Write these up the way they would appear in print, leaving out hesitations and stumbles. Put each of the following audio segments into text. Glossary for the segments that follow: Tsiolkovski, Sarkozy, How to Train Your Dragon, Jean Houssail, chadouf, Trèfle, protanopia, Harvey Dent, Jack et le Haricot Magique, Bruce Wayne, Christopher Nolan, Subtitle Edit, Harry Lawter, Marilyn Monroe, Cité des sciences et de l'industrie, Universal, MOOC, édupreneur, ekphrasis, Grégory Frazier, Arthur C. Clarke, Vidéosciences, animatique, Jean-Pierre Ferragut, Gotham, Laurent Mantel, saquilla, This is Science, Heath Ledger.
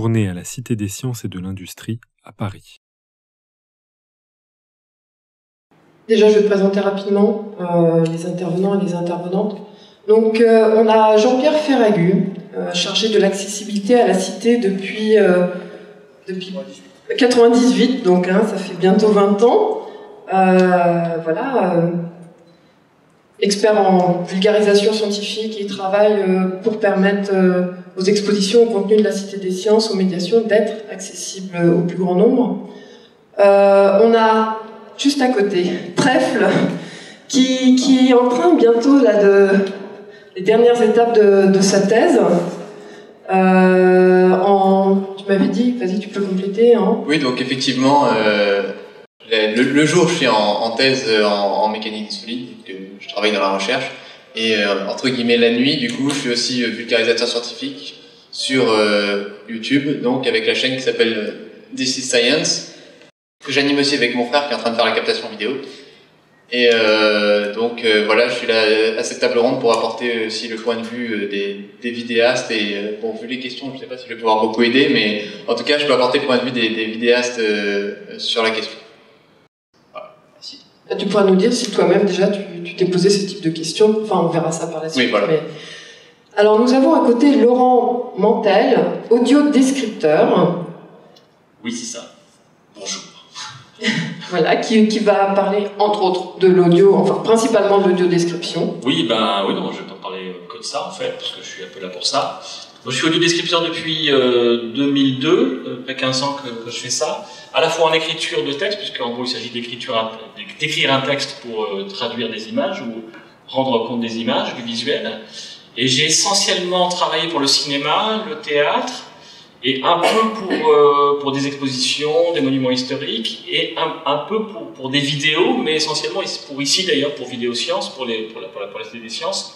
tournée à la Cité des sciences et de l'industrie à Paris. Déjà, je vais présenter rapidement les intervenants et les intervenantes. Donc, on a Jean-Pierre Ferragut, chargé de l'accessibilité à la Cité depuis 98, donc ça fait bientôt 20 ans. Expert en vulgarisation scientifique, il travaille pour permettre aux expositions, au contenu de la Cité des sciences, aux médiations, d'être accessibles au plus grand nombre. On a juste à côté Trèfle, qui est en train bientôt les dernières étapes de sa thèse. Tu m'avais dit, vas-y, tu peux compléter. Hein. Oui, donc effectivement, le jour, je suis en thèse en mécanique solide, je travaille dans la recherche, et entre guillemets la nuit, du coup, je suis aussi vulgarisateur scientifique sur YouTube, donc avec la chaîne qui s'appelle This is Science, que j'anime aussi avec mon frère qui est en train de faire la captation vidéo. Et je suis là à cette table ronde pour apporter aussi le point de vue des vidéastes. Et vu les questions, je ne sais pas si je vais pouvoir beaucoup aider, mais en tout cas, je peux apporter le point de vue des vidéastes sur la question. Voilà, merci. Là, tu pourras nous dire si toi-même, déjà, tu t'es posé ce type de questions. Enfin, on verra ça par la suite. Oui, voilà. Mais... Alors, nous avons à côté Laurent Mantel, audio-descripteur. Oui, c'est ça. Bonjour. Voilà, qui va parler entre autres de l'audio, enfin principalement de l'audio description. Je vais pas parler que de ça en fait, parce que je suis un peu là pour ça. Donc, je suis audio descripteur depuis 2002, fait 15 ans que je fais ça, à la fois en écriture de texte, puisqu'en gros il s'agit d'écrire un texte pour traduire des images ou rendre compte des images, du visuel. Et j'ai essentiellement travaillé pour le cinéma, le théâtre, et un peu pour des expositions, des monuments historiques, et un peu pour des vidéos, mais essentiellement pour ici d'ailleurs, pour Vidéosciences, pour la Cité des sciences.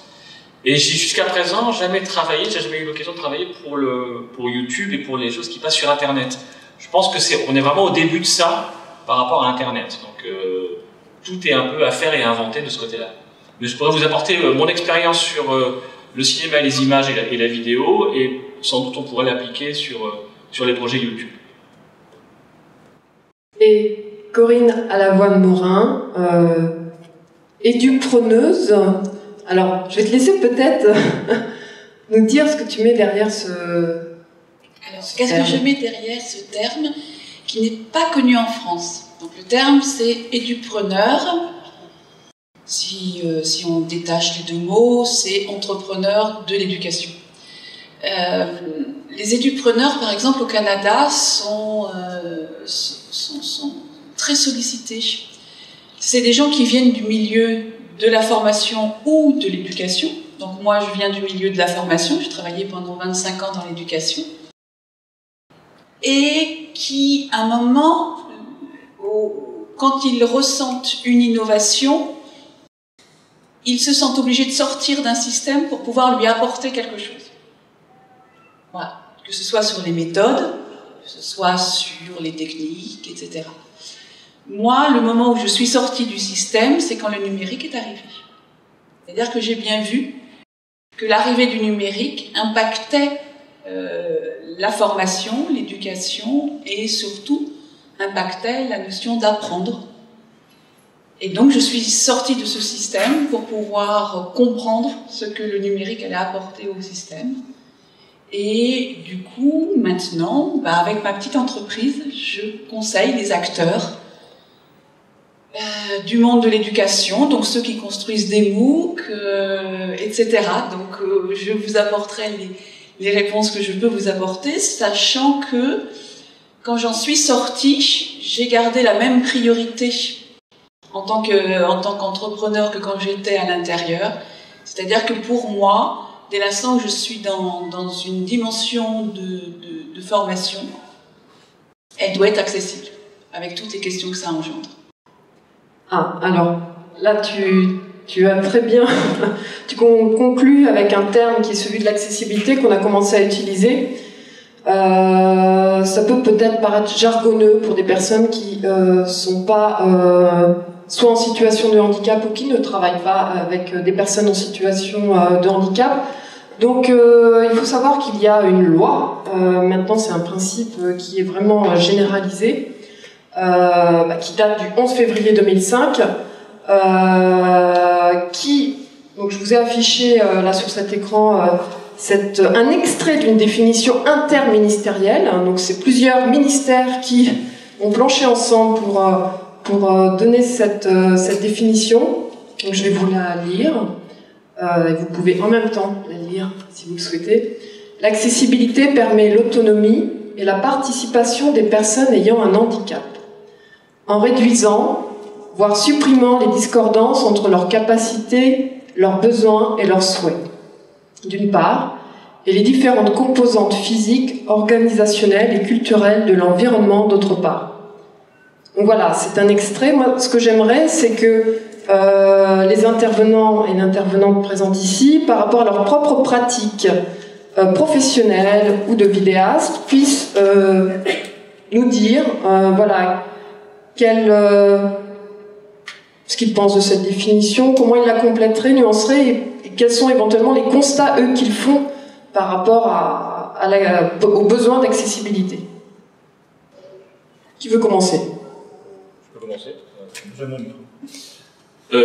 Et j'ai jusqu'à présent j'ai jamais eu l'occasion de travailler pour YouTube et pour les choses qui passent sur Internet. Je pense qu'on est vraiment au début de ça par rapport à Internet, donc tout est un peu à faire et à inventer de ce côté-là. Mais je pourrais vous apporter mon expérience sur le cinéma, les images et la vidéo, et sans doute on pourrait l'appliquer sur les projets YouTube. Et Corinne Allavoine-Morin édupreneuse. Alors, je vais te laisser peut-être nous dire ce que tu mets derrière ce terme. Qu'est-ce que je mets derrière ce terme qui n'est pas connu en France. Donc le terme, c'est édupreneur. Si on détache les deux mots, c'est entrepreneur de l'éducation. Les édupreneurs, par exemple, au Canada, sont très sollicités. C'est des gens qui viennent du milieu de la formation ou de l'éducation. Donc moi, je viens du milieu de la formation, j'ai travaillé pendant 25 ans dans l'éducation. Et qui, à un moment, quand ils ressentent une innovation, ils se sentent obligés de sortir d'un système pour pouvoir lui apporter quelque chose. Voilà. Que ce soit sur les méthodes, que ce soit sur les techniques, etc. Moi, le moment où je suis sortie du système, c'est quand le numérique est arrivé. C'est-à-dire que j'ai bien vu que l'arrivée du numérique impactait la formation, l'éducation et surtout impactait la notion d'apprendre. Et donc, je suis sortie de ce système pour pouvoir comprendre ce que le numérique allait apporter au système. Et du coup, maintenant, avec ma petite entreprise, je conseille des acteurs du monde de l'éducation, donc ceux qui construisent des MOOC, etc. Donc, je vous apporterai les réponses que je peux vous apporter, sachant que quand j'en suis sortie, j'ai gardé la même priorité en tant qu'entrepreneur que quand j'étais à l'intérieur. C'est-à-dire que pour moi, dès l'instant où je suis dans une dimension de formation, elle doit être accessible, avec toutes les questions que ça engendre. Ah, alors, là tu as très bien... tu conclus avec un terme qui est celui de l'accessibilité qu'on a commencé à utiliser. Ça peut peut-être paraître jargonneux pour des personnes qui sont pas... soit en situation de handicap ou qui ne travaillent pas avec des personnes en situation de handicap. Donc il faut savoir qu'il y a une loi, maintenant c'est un principe qui est vraiment généralisé, qui date du 11 février 2005, donc je vous ai affiché là sur cet écran un extrait d'une définition interministérielle, donc c'est plusieurs ministères qui ont planché ensemble pour donner cette définition, donc je vais vous la lire. Et vous pouvez en même temps la lire si vous le souhaitez. L'accessibilité permet l'autonomie et la participation des personnes ayant un handicap, en réduisant, voire supprimant les discordances entre leurs capacités, leurs besoins et leurs souhaits, d'une part, et les différentes composantes physiques, organisationnelles et culturelles de l'environnement, d'autre part. Donc voilà, c'est un extrait. Moi, ce que j'aimerais, c'est que les intervenants et les intervenantes présentes ici, par rapport à leur propre pratique professionnelle ou de vidéaste, puissent nous dire voilà, ce qu'ils pensent de cette définition, comment ils la compléteraient, nuanceraient, et quels sont éventuellement les constats, eux, qu'ils font par rapport aux besoins d'accessibilité. Qui veut commencer? Je peux commencer. Je m'en vais.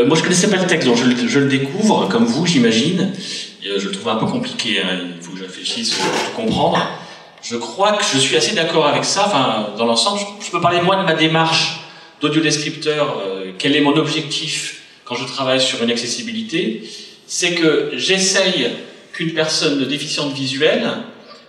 Moi, je connaissais pas le texte, donc je le découvre, comme vous, j'imagine. Je le trouve un peu compliqué, hein. Il faut que je réfléchisse pour comprendre. Je crois que je suis assez d'accord avec ça, enfin, dans l'ensemble. Je peux parler, moi, de ma démarche d'audiodescripteur. Quel est mon objectif quand je travaille sur une accessibilité? C'est que j'essaye qu'une personne déficiente visuelle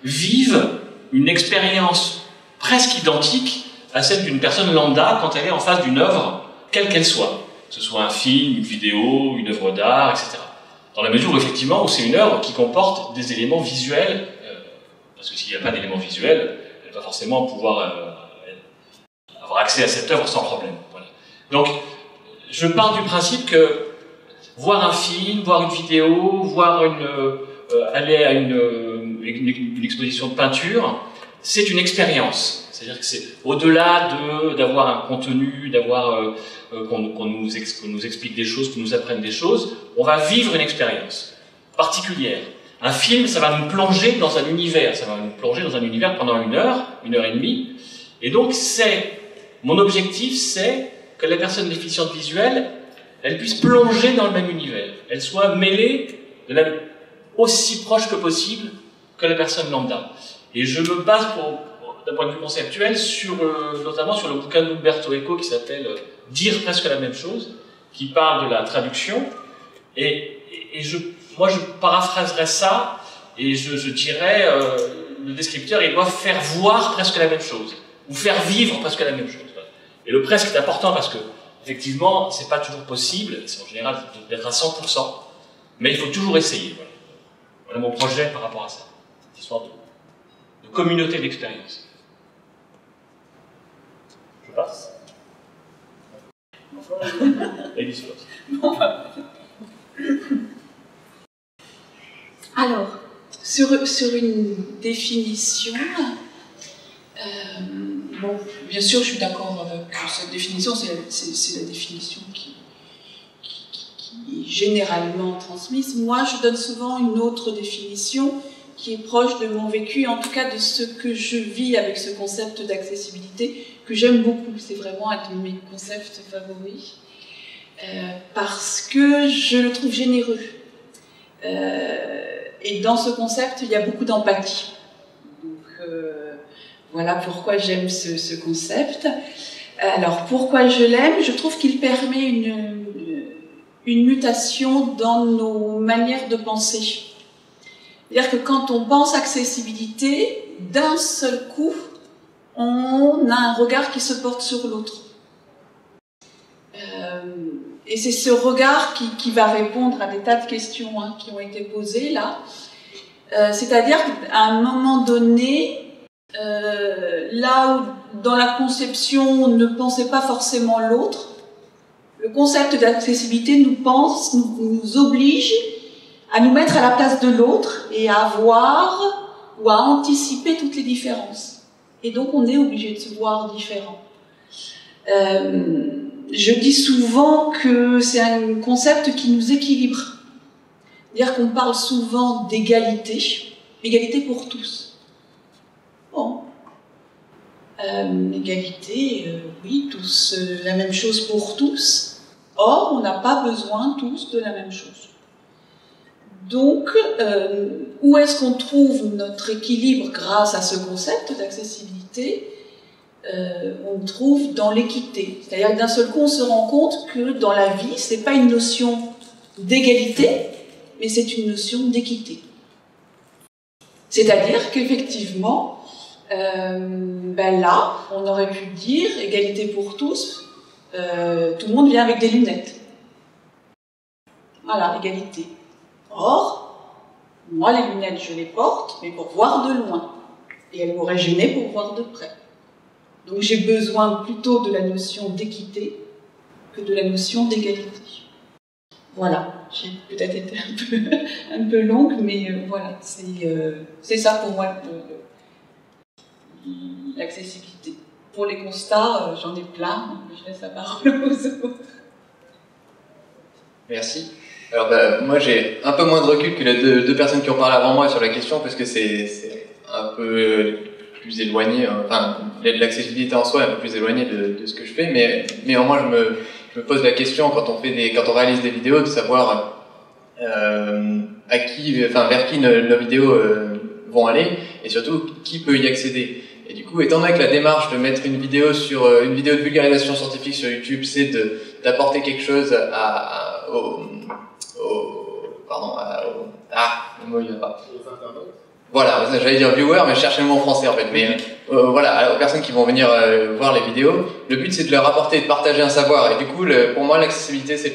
vive une expérience presque identique à celle d'une personne lambda quand elle est en face d'une œuvre, quelle qu'elle soit. Que ce soit un film, une vidéo, une œuvre d'art, etc. Dans la mesure où, effectivement, c'est une œuvre qui comporte des éléments visuels, parce que s'il n'y a pas d'éléments visuels, elle va forcément pouvoir avoir accès à cette œuvre sans problème. Voilà. Donc, je pars du principe que voir un film, voir une vidéo, aller à une exposition de peinture, c'est une expérience. C'est-à-dire que c'est au-delà d'avoir un contenu, qu'on nous explique des choses, qu'on nous apprenne des choses, on va vivre une expérience particulière. Un film, ça va nous plonger dans un univers, ça va nous plonger dans un univers pendant une heure et demie. Et donc, mon objectif, c'est que la personne déficiente visuelle, elle puisse plonger dans le même univers. Elle soit mêlée aussi proche que possible que la personne lambda. Et je me base d'un point de vue conceptuel, notamment sur le bouquin d'Umberto Eco qui s'appelle « Dire presque la même chose », qui parle de la traduction. Moi, je paraphraserais ça, et je dirais le descripteur, il doit faire voir presque la même chose, ou faire vivre presque la même chose. Et le presque est important parce que, effectivement, c'est pas toujours possible, c'est en général d'être à 100%, mais il faut toujours essayer. Voilà, voilà mon projet par rapport à ça, cette histoire de communauté d'expérience. Je passe. Alors, sur une définition, bon, bien sûr, je suis d'accord avec cette définition, c'est la définition qui est généralement transmise. Moi, je donne souvent une autre définition qui est proche de mon vécu, en tout cas de ce que je vis avec ce concept d'accessibilité, que j'aime beaucoup, c'est vraiment un de mes concepts favoris, parce que je le trouve généreux. Et dans ce concept, il y a beaucoup d'empathie. Donc voilà pourquoi j'aime ce concept. Alors pourquoi je l'aime? Je trouve qu'il permet une mutation dans nos manières de penser. C'est-à-dire que quand on pense accessibilité, d'un seul coup, on a un regard qui se porte sur l'autre. Et c'est ce regard qui va répondre à des tas de questions hein, qui ont été posées là. C'est-à-dire qu'à un moment donné, là où dans la conception, on ne pensait pas forcément l'autre, le concept d'accessibilité nous oblige à nous mettre à la place de l'autre et à voir ou à anticiper toutes les différences. Et donc on est obligé de se voir différent. Je dis souvent que c'est un concept qui nous équilibre. C'est-à-dire qu'on parle souvent d'égalité, égalité pour tous. Bon, égalité, oui, tous, la même chose pour tous. Or, on n'a pas besoin tous de la même chose. Donc, où est-ce qu'on trouve notre équilibre grâce à ce concept d'accessibilité? On trouve dans l'équité. C'est-à-dire que d'un seul coup, on se rend compte que dans la vie, ce n'est pas une notion d'égalité, mais c'est une notion d'équité. C'est-à-dire qu'effectivement, ben là, on aurait pu dire égalité pour tous, tout le monde vient avec des lunettes. Voilà, égalité. Or, moi les lunettes je les porte, mais pour voir de loin. Et elles m'auraient gênée pour voir de près. Donc j'ai besoin plutôt de la notion d'équité que de la notion d'égalité. Voilà, j'ai peut-être été un peu longue, mais voilà, c'est ça pour moi l'accessibilité. Pour les constats, j'en ai plein, je laisse la parole aux autres. Merci. Alors bah, moi j'ai un peu moins de recul que les deux personnes qui ont parlé avant moi sur la question, parce que c'est un peu plus éloigné, hein. Enfin l'accessibilité en soi est un peu plus éloignée de ce que je fais, mais néanmoins je me pose la question quand on fait quand on réalise des vidéos de savoir vers qui nos vidéos vont aller et surtout qui peut y accéder. Et du coup, étant donné que la démarche de mettre une vidéo de vulgarisation scientifique sur YouTube, c'est d'apporter quelque chose voilà, j'allais dire viewer, mais cherchez le mot en français en fait. Mais voilà, aux personnes qui vont venir voir les vidéos, le but c'est de leur apporter, de partager un savoir. Et du coup, pour moi, l'accessibilité, c'est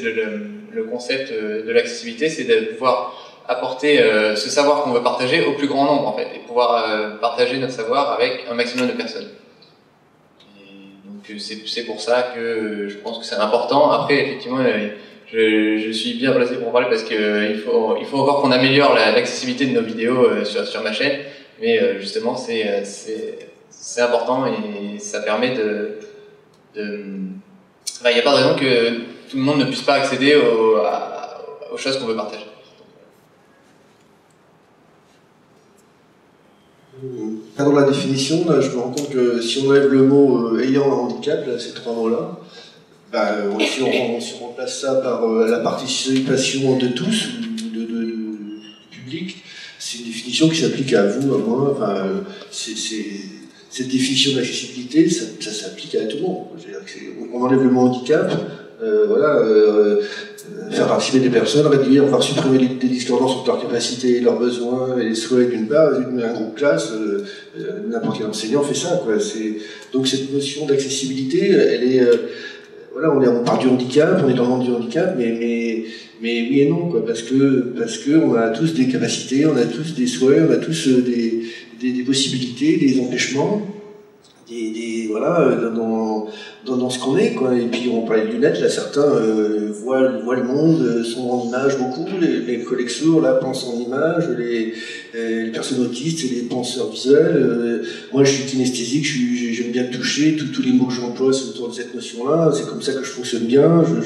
le concept de l'accessibilité, c'est de pouvoir apporter ce savoir qu'on veut partager au plus grand nombre en fait, et pouvoir partager notre savoir avec un maximum de personnes. C'est pour ça que je pense que c'est important. Après, effectivement, je suis bien placé pour en parler parce qu'il faut encore qu'on améliore l'accessibilité de nos vidéos sur ma chaîne. Mais justement, c'est important et ça permet il n'y a pas de raison que tout le monde ne puisse pas accéder aux choses qu'on veut partager. Dans la définition, là, je me rends compte que si on enlève le mot ayant un handicap, là, ces trois mots-là, bah, si on remplace ça par la participation de tous, du public, c'est une définition qui s'applique à vous, à moi. Enfin, cette définition d'accessibilité, ça s'applique à tout le monde. C'est-à-dire que on enlève le mot handicap, faire participer des personnes, réduire, voire supprimer des discordances entre leurs capacités, leurs besoins et les souhaits d'une base, d'un groupe classe, n'importe quel enseignant fait ça, quoi. Donc cette notion d'accessibilité, elle est, voilà, on parle du handicap, on est dans le monde du handicap, mais oui et non, quoi, parce que on a tous des capacités, on a tous des souhaits, on a tous des possibilités, des empêchements. Voilà, dans ce qu'on est, quoi. Et puis on parlait de lunettes, là certains voient le monde, sont en image beaucoup, les collègues sourds là pensent en image, les personnes autistes, les penseurs visuels, moi je suis kinesthésique, j'aime bien toucher, tous les mots que j'emploie sont autour de cette notion-là, c'est comme ça que je fonctionne bien, je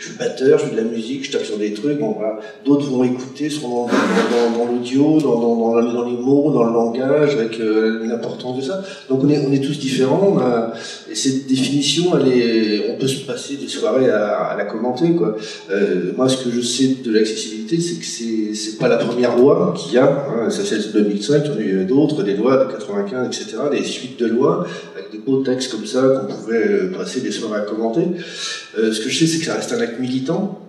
suis batteur, je fais de la musique, je tape sur des trucs, bon, voilà. D'autres vont écouter, seront dans l'audio, dans les mots, dans le langage, avec l'importance de ça, donc on est tous différents, et cette définition, on peut se passer des soirées à la commenter, quoi. Moi, ce que je sais de l'accessibilité, c'est que c'est pas la première loi qu'il y a, hein, ça c'est celle de 2005, il y en a eu d'autres, des lois de 95, etc., des suites de lois, avec de beaux textes comme ça qu'on pouvait passer des soirées à commenter. Ce que je sais, c'est que ça reste un acte militant.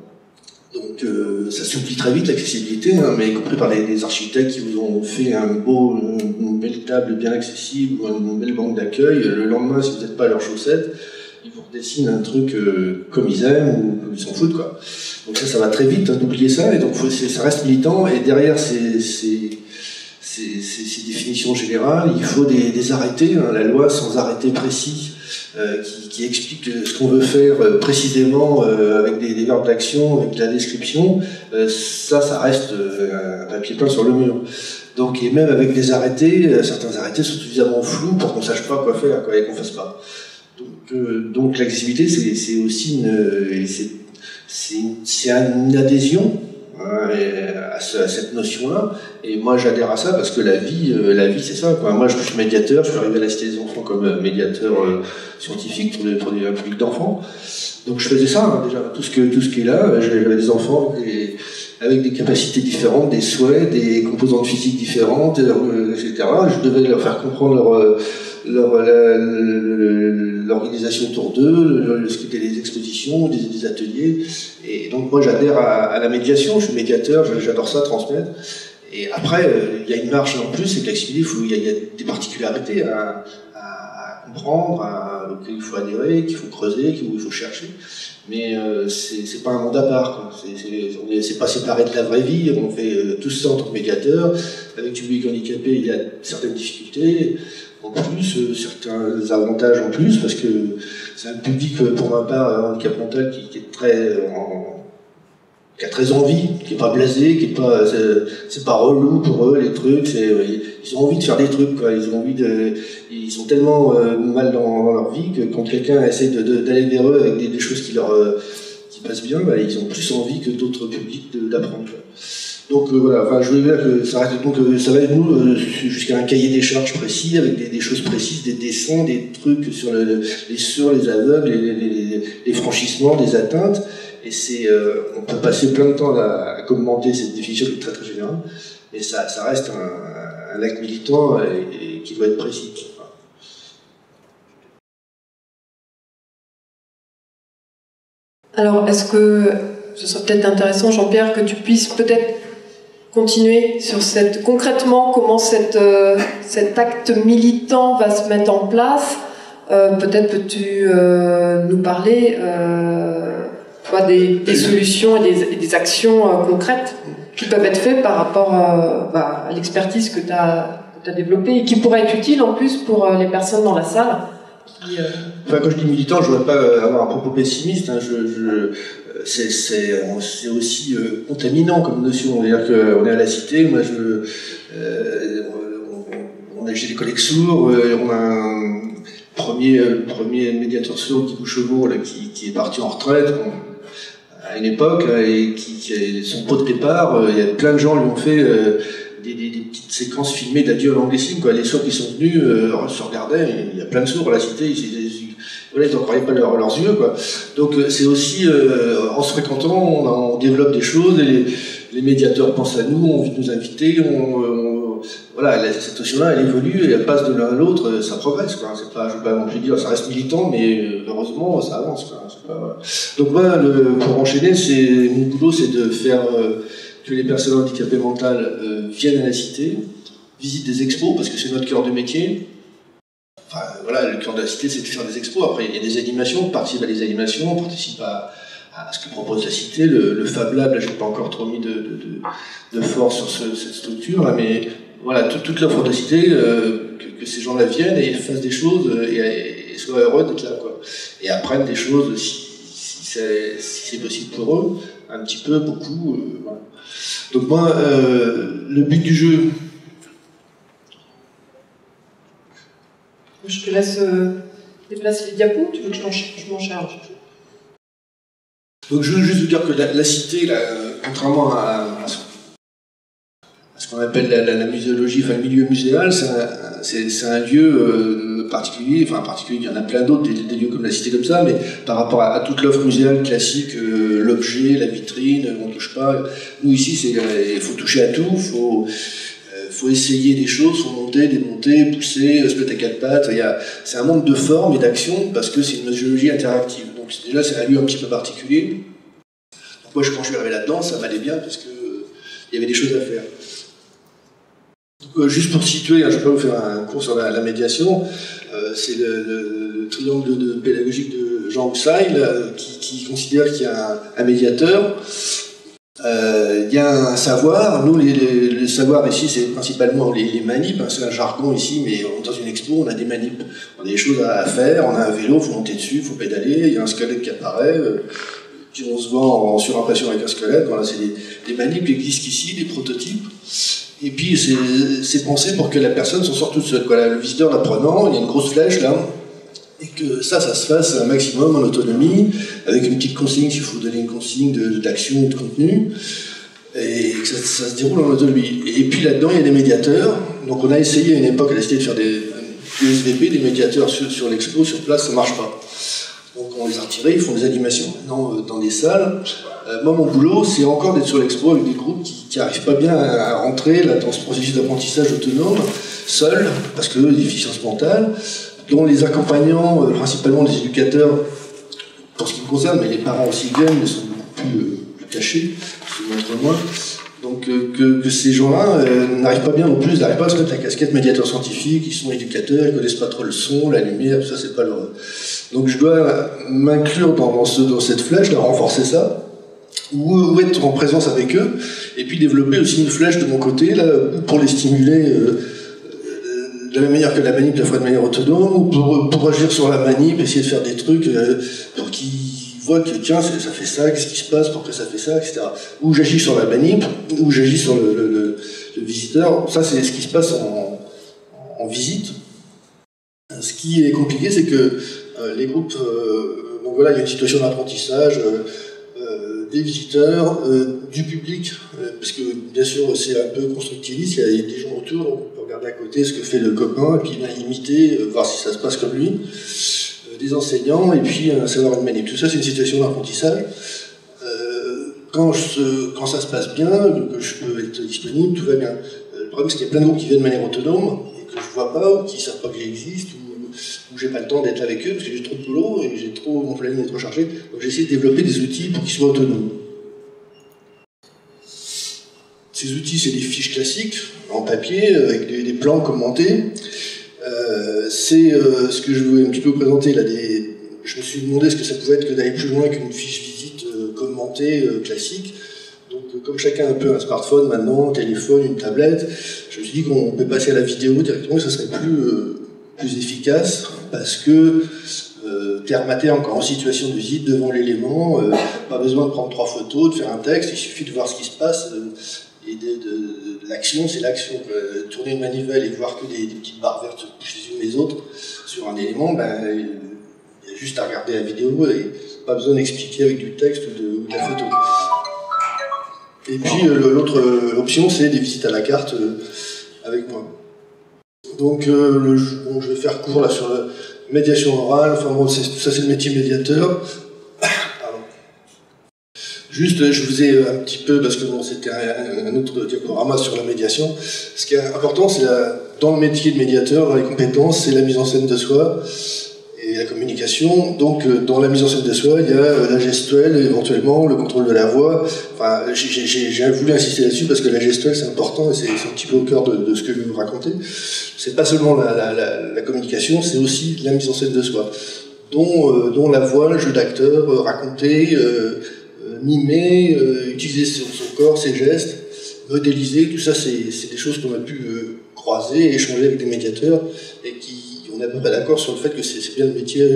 Donc ça s'oublie très vite l'accessibilité, hein, mais y compris par les architectes qui vous ont fait une belle table bien accessible, une belle banque d'accueil. Le lendemain, si vous n'êtes pas à leurs chaussettes, ils vous redessinent un truc comme ils aiment ou ils s'en foutent, quoi. Donc ça va très vite, hein, d'oublier ça, et donc ça reste militant. Et derrière ces définitions générales, il faut des arrêtés, hein, la loi sans arrêté précis. Qui explique ce qu'on veut faire précisément avec des verbes d'action, avec de la description, ça reste un papier peint sur le mur. Donc, et même avec des arrêtés, certains arrêtés sont suffisamment flous pour qu'on ne sache pas quoi faire, quoi, et qu'on ne fasse pas. Donc l'accessibilité, c'est aussi une adhésion à cette notion-là. Et moi, j'adhère à ça parce que la vie, c'est ça, quoi. Moi, je suis médiateur, je suis arrivé à la Cité des enfants comme médiateur scientifique pour un public d'enfants. Donc, je faisais ça, hein, déjà. Tout ce qui est là, j'avais des enfants avec des capacités différentes, des souhaits, des composantes physiques différentes, etc. Je devais leur faire comprendre l'organisation autour d'eux, ce qu'étaient les expositions, des ateliers. Et donc moi j'adhère à la médiation, je suis médiateur, j'adore ça, transmettre. Et après, il y a une marge en plus, c'est que l'accessibilité, il y a des particularités à comprendre, auxquelles il faut adhérer, qu'il faut creuser, qu'il faut chercher. Mais c'est pas un monde à part, c'est pas séparé de la vraie vie, on fait tout ça en tant que médiateur. Avec du public handicapé, il y a certaines difficultés. En plus, certains avantages en plus, parce que c'est un public, pour ma part, handicap mental, qui est qui a très envie, qui n'est pas blasé, qui n'est pas... C'est pas relou pour eux, les trucs, ils ont envie de faire des trucs, quoi. Ils sont tellement mal dans leur vie que quand quelqu'un essaie d'aller vers eux avec des choses qui passent bien, bah, ils ont plus envie que d'autres publics d'apprendre. Donc voilà, enfin, je voulais dire que ça reste, donc ça va nous jusqu'à un cahier des charges précis, avec des choses précises, des dessins, des trucs sur les sourds, les aveugles, les franchissements, des atteintes. Et c'est, on peut passer plein de temps à commenter cette définition qui est très très générale, mais ça reste un acte militant et qui doit être précis. Alors, est-ce que ce serait peut-être intéressant, Jean-Pierre, que tu puisses peut-être continuer sur concrètement comment cet acte militant va se mettre en place. Peut-être peux-tu nous parler toi, des solutions et des actions concrètes qui peuvent être faites par rapport à l'expertise que tu as développée et qui pourrait être utile en plus pour les personnes dans la salle. Enfin, quand je dis militant, je ne voudrais pas avoir un propos pessimiste. Hein. C'est aussi contaminant comme notion. C'est-à-dire qu'on est à la Cité, moi j'ai des collègues sourds, on a un premier médiateur sourd qui bouge au bourg, là, qui est parti en retraite à une époque, et qui son pot de départ, il y a plein de gens lui ont fait des petites séquences filmées d'adieu à l'anglicisme. Les sourds qui sont venus se regardaient, il y a plein de sourds à la Cité, ils n'en croyaient pas leurs yeux, quoi. Donc c'est aussi, en se fréquentant, on développe des choses, et les médiateurs pensent à nous, ont envie de nous inviter, voilà, cette notion-là, elle évolue, et elle passe de l'un à l'autre, ça progresse, quoi. C'est pas, je ne veux pas non plus dire, ça reste militant, mais heureusement, ça avance, quoi. C'est pas... Donc moi, pour enchaîner, mon boulot, c'est de faire que les personnes handicapées mentales viennent à la Cité, visitent des expos, parce que c'est notre cœur de métier. Enfin, voilà, le cœur de la Cité, c'est de faire des expos. Après, il y a des animations, on participe à des animations, on participe à ce que propose la Cité. Le Fab Lab, là, je n'ai pas encore trop mis de force sur cette structure, là, mais voilà, toute l'offre de la Cité, que ces gens-là viennent et fassent des choses et soient heureux d'être là, quoi. Et apprennent des choses, si c'est possible pour eux, un petit peu, beaucoup. Voilà. Donc moi, le but du jeu... Je te laisse déplacer les diapos, tu veux que je m'en charge? Donc je veux juste vous dire que la Cité, là, contrairement à ce qu'on appelle la muséologie, enfin le milieu muséal, c'est un lieu particulier, enfin particulier, il y en a plein d'autres, des lieux comme la Cité comme ça, mais par rapport à toute l'offre muséale classique, l'objet, la vitrine, on ne touche pas. Nous ici, il faut toucher à tout, il faut essayer des choses, il faut monter, démonter, pousser, se mettre à quatre pattes. C'est un monde de forme et d'action parce que c'est une muséologie interactive. Donc déjà, c'est un lieu un petit peu particulier. Donc moi, quand je suis arrivé là-dedans, ça m'allait bien parce qu'il y avait des choses à faire. Donc, juste pour situer, hein, je vais pas vous faire un cours sur la médiation, c'est le triangle pédagogique de Jean Houssail qui considère qu'il y a un médiateur. Il y a un savoir, nous le savoir ici c'est principalement les manips, hein, c'est un jargon ici, mais dans une expo on a des manips, on a des choses à faire, on a un vélo, il faut monter dessus, il faut pédaler, il y a un squelette qui apparaît, puis on se vend en surimpression avec un squelette, voilà, c'est des manips qui existent ici, des prototypes, et puis c'est pensé pour que la personne s'en sorte toute seule, voilà, le visiteur l'apprenant, il y a une grosse flèche là, et que ça se fasse un maximum en autonomie, avec une petite consigne, s'il faut donner une consigne d'action ou de contenu. et que ça se déroule en autonomie. Et puis là-dedans, il y a des médiateurs. Donc on a essayé à une époque, on a essayé de faire des SVP, des médiateurs sur l'expo, sur place, ça ne marche pas. Donc on les a retirés, ils font des animations maintenant dans des salles. Moi, mon boulot, c'est encore d'être sur l'expo avec des groupes qui n'arrivent pas bien à rentrer là, dans ce processus d'apprentissage autonome, seuls, parce que déficience mentale, dont les accompagnants, principalement les éducateurs, pour ce qui me concerne, mais les parents aussi viennent, mais sont beaucoup plus cachés, souvent entre moi. Donc que ces gens-là n'arrivent pas bien non plus, ils n'arrivent pas à se mettre la casquette médiateur scientifique, ils sont éducateurs, ils ne connaissent pas trop le son, la lumière, tout ça, c'est pas leur... Donc je dois m'inclure dans cette flèche, renforcer ça, ou être en présence avec eux, et puis développer aussi une flèche de mon côté, là, pour les stimuler de la même manière que la manip, la fois de manière autonome, pour agir sur la manip, essayer de faire des trucs pour qu'ils... voit que tiens, ça fait ça, qu'est-ce qui se passe, pourquoi ça fait ça, etc. Ou j'agis sur la manip, ou j'agis sur le visiteur. Ça, c'est ce qui se passe en visite. Ce qui est compliqué, c'est que les groupes... donc voilà, il y a une situation d'apprentissage, des visiteurs, du public, parce que bien sûr, c'est un peu constructiviste, il y a des gens autour, donc on peut regarder à côté ce que fait le copain, et puis l'imiter, voir si ça se passe comme lui. Des enseignants, et puis un savoir de manip. Tout ça, c'est une situation d'apprentissage. Quand ça se passe bien, que je peux être disponible, tout va bien. Le problème, c'est qu'il y a plein de groupes qui viennent de manière autonome, et que je ne vois pas, ou qui ne savent pas que j'existe, ou j'ai pas le temps d'être avec eux, parce que j'ai trop de boulot, et mon planning est trop chargé. Donc j'essaie de développer des outils pour qu'ils soient autonomes. Ces outils, c'est des fiches classiques, en papier, avec des plans commentés. C'est ce que je voulais un petit peu présenter là. Je me suis demandé ce que ça pouvait être que d'aller plus loin qu'une fiche visite commentée classique. Donc comme chacun a un peu un smartphone maintenant, un téléphone, une tablette, je me suis dit qu'on peut passer à la vidéo directement, que ça serait plus efficace parce que terme à terme, quand en situation de visite devant l'élément, pas besoin de prendre 3 photos, de faire un texte, il suffit de voir ce qui se passe. Et l'action, c'est l'action. Tourner une manivelle et voir que des petites barres vertes bouger les unes les autres sur un élément, il y a juste à regarder la vidéo et pas besoin d'expliquer avec du texte ou de la photo. Et puis l'autre option, c'est des visites à la carte avec moi. Donc je vais faire court là sur la médiation orale, enfin bon, ça c'est le métier médiateur. Juste, je vous ai un petit peu, parce que bon, c'était un autre diaporama sur la médiation. Ce qui est important, c'est dans le métier de médiateur, dans les compétences, c'est la mise en scène de soi et la communication. Donc, dans la mise en scène de soi, il y a la gestuelle, éventuellement, le contrôle de la voix. Enfin, j'ai voulu insister là-dessus parce que la gestuelle, c'est important et c'est un petit peu au cœur de ce que je vais vous raconter. C'est pas seulement la communication, c'est aussi la mise en scène de soi, dont la voix, le jeu d'acteur, raconter. Mimer, utiliser son corps, ses gestes, modéliser, tout ça, c'est des choses qu'on a pu croiser, échanger avec des médiateurs, et on est à peu près d'accord sur le fait que c'est bien le métier,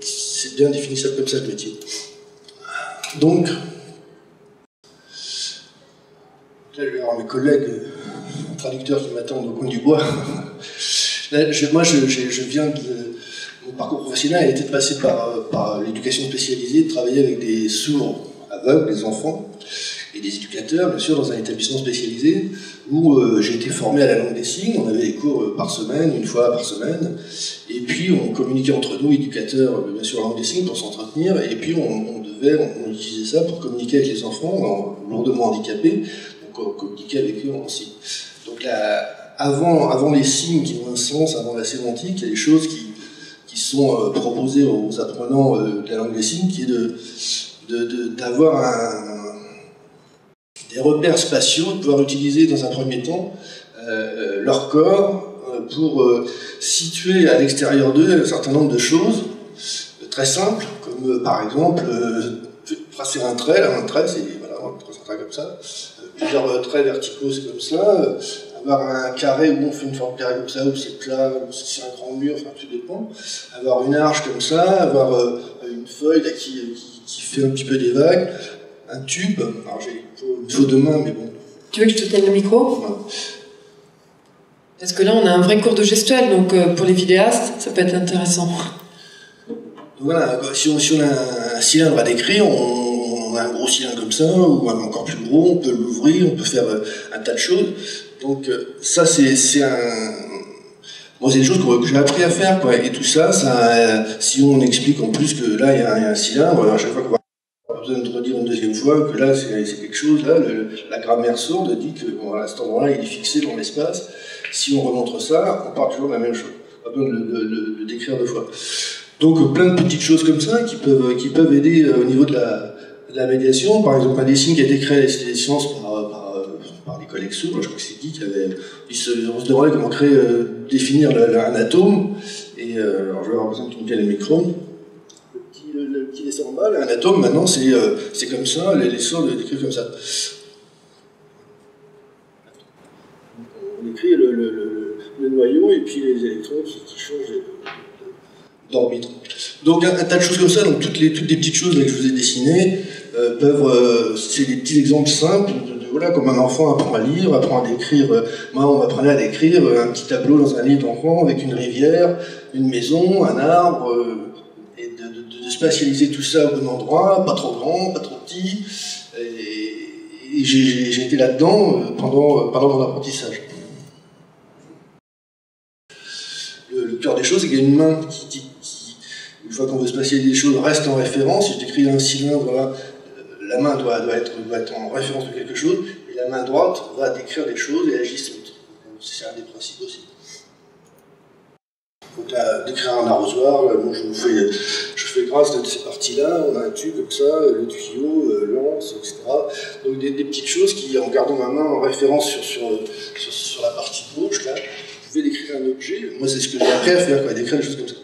c'est bien définissable comme ça le métier. Donc, là je vais avoir mes collègues traducteurs qui m'attendent au coin du bois. Là, moi je viens de... Mon parcours professionnel a été de passer par l'éducation spécialisée, de travailler avec des sourds, aveugles, des enfants, et des éducateurs, bien sûr, dans un établissement spécialisé, où j'ai été formé à la langue des signes. On avait des cours par semaine, une fois par semaine, et puis on communiquait entre nous, éducateurs, bien sûr, la langue des signes, pour s'entretenir, et puis on utilisait ça pour communiquer avec les enfants, lourdement handicapés, donc on communiquait avec eux en signes. Donc avant les signes qui ont un sens, avant la sémantique, il y a des choses qui sont proposés aux apprenants de la langue des signes, qui est d'avoir des repères spatiaux, de pouvoir utiliser dans un premier temps leur corps pour situer à l'extérieur d'eux un certain nombre de choses très simples, comme par exemple tracer un trait, là, un trait, c'est voilà, on trace un trait comme ça, plusieurs traits verticaux, c'est comme ça, avoir un carré où on fait une forme carrée comme ça, où c'est plat, où c'est un grand mur, enfin tout dépend, avoir une arche comme ça, avoir une feuille là, qui fait un petit peu des vagues, un tube, alors il me faut deux mains, mais bon. Tu veux que je te tienne le micro? Ouais. Parce que là on a un vrai cours de gestuelle, donc pour les vidéastes, ça peut être intéressant. Donc voilà, si on a un cylindre à décrire, on on a un gros cylindre comme ça, ou un encore plus gros, on peut l'ouvrir, on peut faire un tas de choses. Donc ça, c'est un... Moi, c'est des choses que j'ai appris à faire, quoi. Et tout ça, si on explique en plus que là, il y a un cylindre, à chaque fois qu'on va besoin de redire une deuxième fois, que là, c'est quelque chose, là, la grammaire sourde dit que, bon, à cet endroit-là, il est fixé dans l'espace. Si on remontre ça, on part toujours de la même chose. Pas besoin de le décrire deux fois. Donc, plein de petites choses comme ça qui peuvent aider au niveau de la médiation. Par exemple, un des signes qui a été créé à la Cité des sciences par les collègues sourds, je crois que c'est Guy qui avait... On se demandait comment créer, définir un atome, et alors je vais avoir besoin de tourner le micro. Le petit dessin en bas, là, un atome, maintenant, c'est comme ça, les sorts décrivent comme ça. On écrit le noyau et puis les électrons qui changent d'orbite. Donc un tas de choses comme ça, donc toutes les petites choses là, que je vous ai dessinées, c'est des petits exemples simples. Voilà, comme un enfant apprend à lire, apprend à décrire. Moi, on m'apprenait à décrire un petit tableau dans un livre d'enfant avec une rivière, une maison, un arbre, et de spatialiser tout ça au bon endroit, pas trop grand, pas trop petit. Et j'ai été là-dedans pendant mon apprentissage. Le cœur des choses, c'est qu'il y a une main qui une fois qu'on veut spatialiser les choses, reste en référence. Si je décris un cylindre, voilà, la main doit être en référence de quelque chose, et la main droite va décrire des choses et agir sur l'autre. C'est un des principes aussi. Donc là, décrire un arrosoir, là, bon, je fais grâce de ces parties-là, on a un tube comme ça, le tuyau, l'anse, etc. Donc des petites choses qui, en gardant ma main en référence sur la partie gauche, là, je pouvais décrire un objet. Moi, c'est ce que j'ai appris à faire, quoi, décrire des choses comme ça.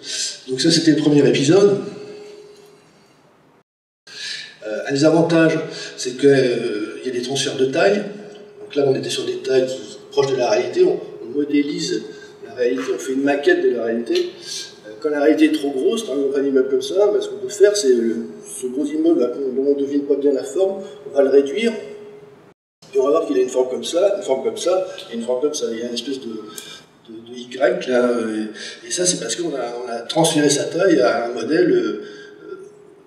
Donc ça, c'était le premier épisode. Un des avantages, c'est qu'il y a des transferts de taille. Donc là, on était sur des tailles proches de la réalité. On modélise la réalité, on fait une maquette de la réalité. Quand la réalité est trop grosse, par exemple un immeuble comme ça, ben, ce qu'on peut faire, c'est ce gros immeuble là, dont on ne devine pas bien la forme, on va le réduire. Et on va voir qu'il a une forme comme ça, une forme comme ça, et une forme comme ça. Il y a une espèce de Y là. Et ça, c'est parce qu'on a transféré sa taille à un modèle...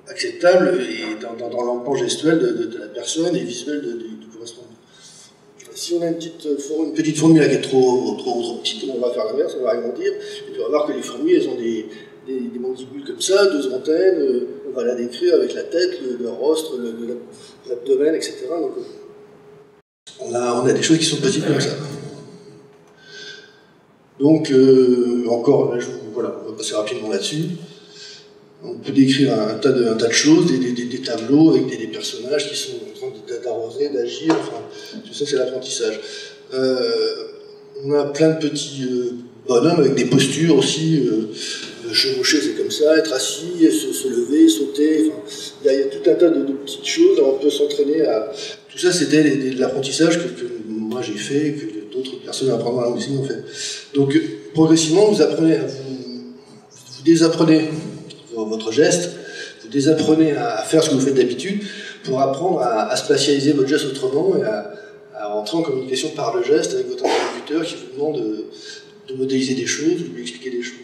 acceptable et dans l'emploi gestuel de la personne et visuel du correspondant. Si on a une petite fourmi là, qui est trop petite, on va faire l'inverse, on va agrandir, et puis on va voir que les fourmis, elles ont des mandibules comme ça, deux antennes, on va la décrire avec la tête, le rostre, l'abdomen, etc. Donc, on a des choses qui sont petites comme ça. Donc, encore, là, voilà, on va passer rapidement là-dessus. On peut décrire un tas de choses, des tableaux avec des personnages qui sont en train d'arroser, d'agir, enfin, tout ça c'est l'apprentissage. On a plein de petits bonhommes avec des postures aussi, chevaucher c'est comme ça, être assis, se lever, sauter, il y a tout un tas de petites choses, on peut s'entraîner à... Tout ça c'était de l'apprentissage que moi j'ai fait, que d'autres personnes apprennent à la médecine ont fait. Donc progressivement vous apprenez, vous désapprenez votre geste, vous désapprenez à faire ce que vous faites d'habitude pour apprendre à spatialiser votre geste autrement et à entrer en communication par le geste avec votre interlocuteur qui vous demande de modéliser des choses, de lui expliquer des choses.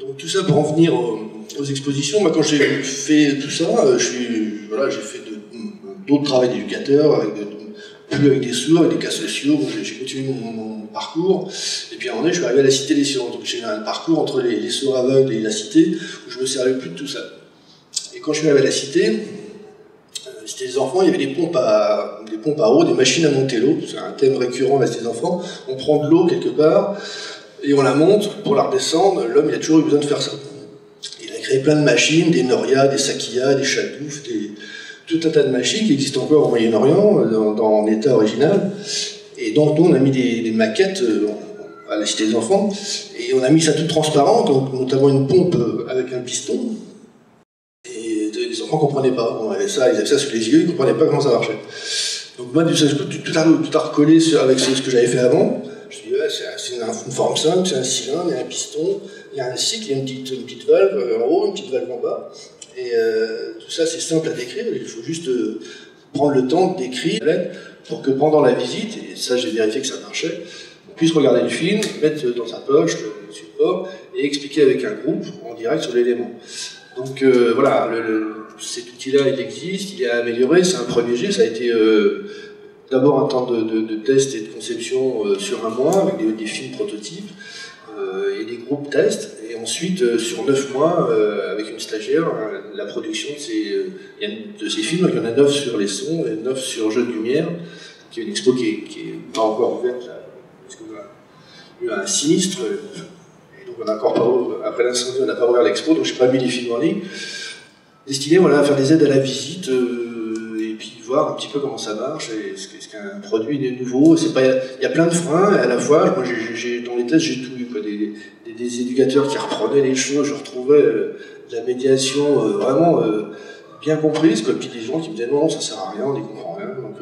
Donc tout ça pour en venir aux expositions. Moi, quand j'ai fait tout ça, j'ai fait d'autres travaux d'éducateur avec avec des sourds, avec des cas sociaux, j'ai continué mon parcours, et puis à un moment donné, je suis arrivé à la Cité des sciences, donc j'ai eu un parcours entre les sourds aveugles et la Cité, où je me servais plus de tout ça. Et quand je suis arrivé à la Cité, c'était les enfants, il y avait des pompes à eau, des machines à monter l'eau, c'est un thème récurrent là, c'est les enfants, on prend de l'eau quelque part, et on la monte pour la redescendre, l'homme il a toujours eu besoin de faire ça. Il a créé plein de machines, des norias, des saquillas, des chadoufs, tout un tas de machines qui existent encore au Moyen-Orient, dans l'état original. Et donc, nous, on a mis des maquettes à la Cité des enfants, et on a mis ça tout transparent, donc, notamment une pompe avec un piston. Et les enfants ne comprenaient pas. On avait ça, ils avaient ça sous les yeux, ils ne comprenaient pas comment ça marchait. Donc, moi, tout à recoller avec ce que j'avais fait avant. Je me suis dit, ouais, c'est une forme simple, c'est un cylindre, il y a un piston, il y a un cycle, il y a une petite valve en haut, une petite valve en bas. Et tout ça, c'est simple à décrire, il faut juste prendre le temps de décrire pour que pendant la visite, et ça j'ai vérifié que ça marchait, on puisse regarder le film, mettre dans sa poche le support, et expliquer avec un groupe en direct sur l'élément. Donc voilà, cet outil-là, il existe, il est amélioré, c'est un premier jet, ça a été d'abord un temps de test et de conception sur un mois, avec des films prototypes, et des groupes tests, et ensuite sur 9 mois, avec une stagiaire, la production de ces films, il y en a 9 sur les sons et 9 sur jeux de lumière, qui est une expo qui est pas encore ouverte, là, parce qu'on a eu un sinistre, et donc on a encore pas, après l'incendie, on n'a pas ouvert l'expo, donc je n'ai pas mis les films en ligne, destiné voilà, à faire des aides à la visite, et puis voir un petit peu comment ça marche, est-ce qu'un produit est nouveau, il y a plein de freins, et à la fois, moi, dans les tests, j'ai tout eu, quoi, des éducateurs qui reprenaient les choses, je retrouvais de la médiation vraiment bien comprise, quoi, puis des gens qui me disaient non, ça sert à rien, on n'y comprend rien, donc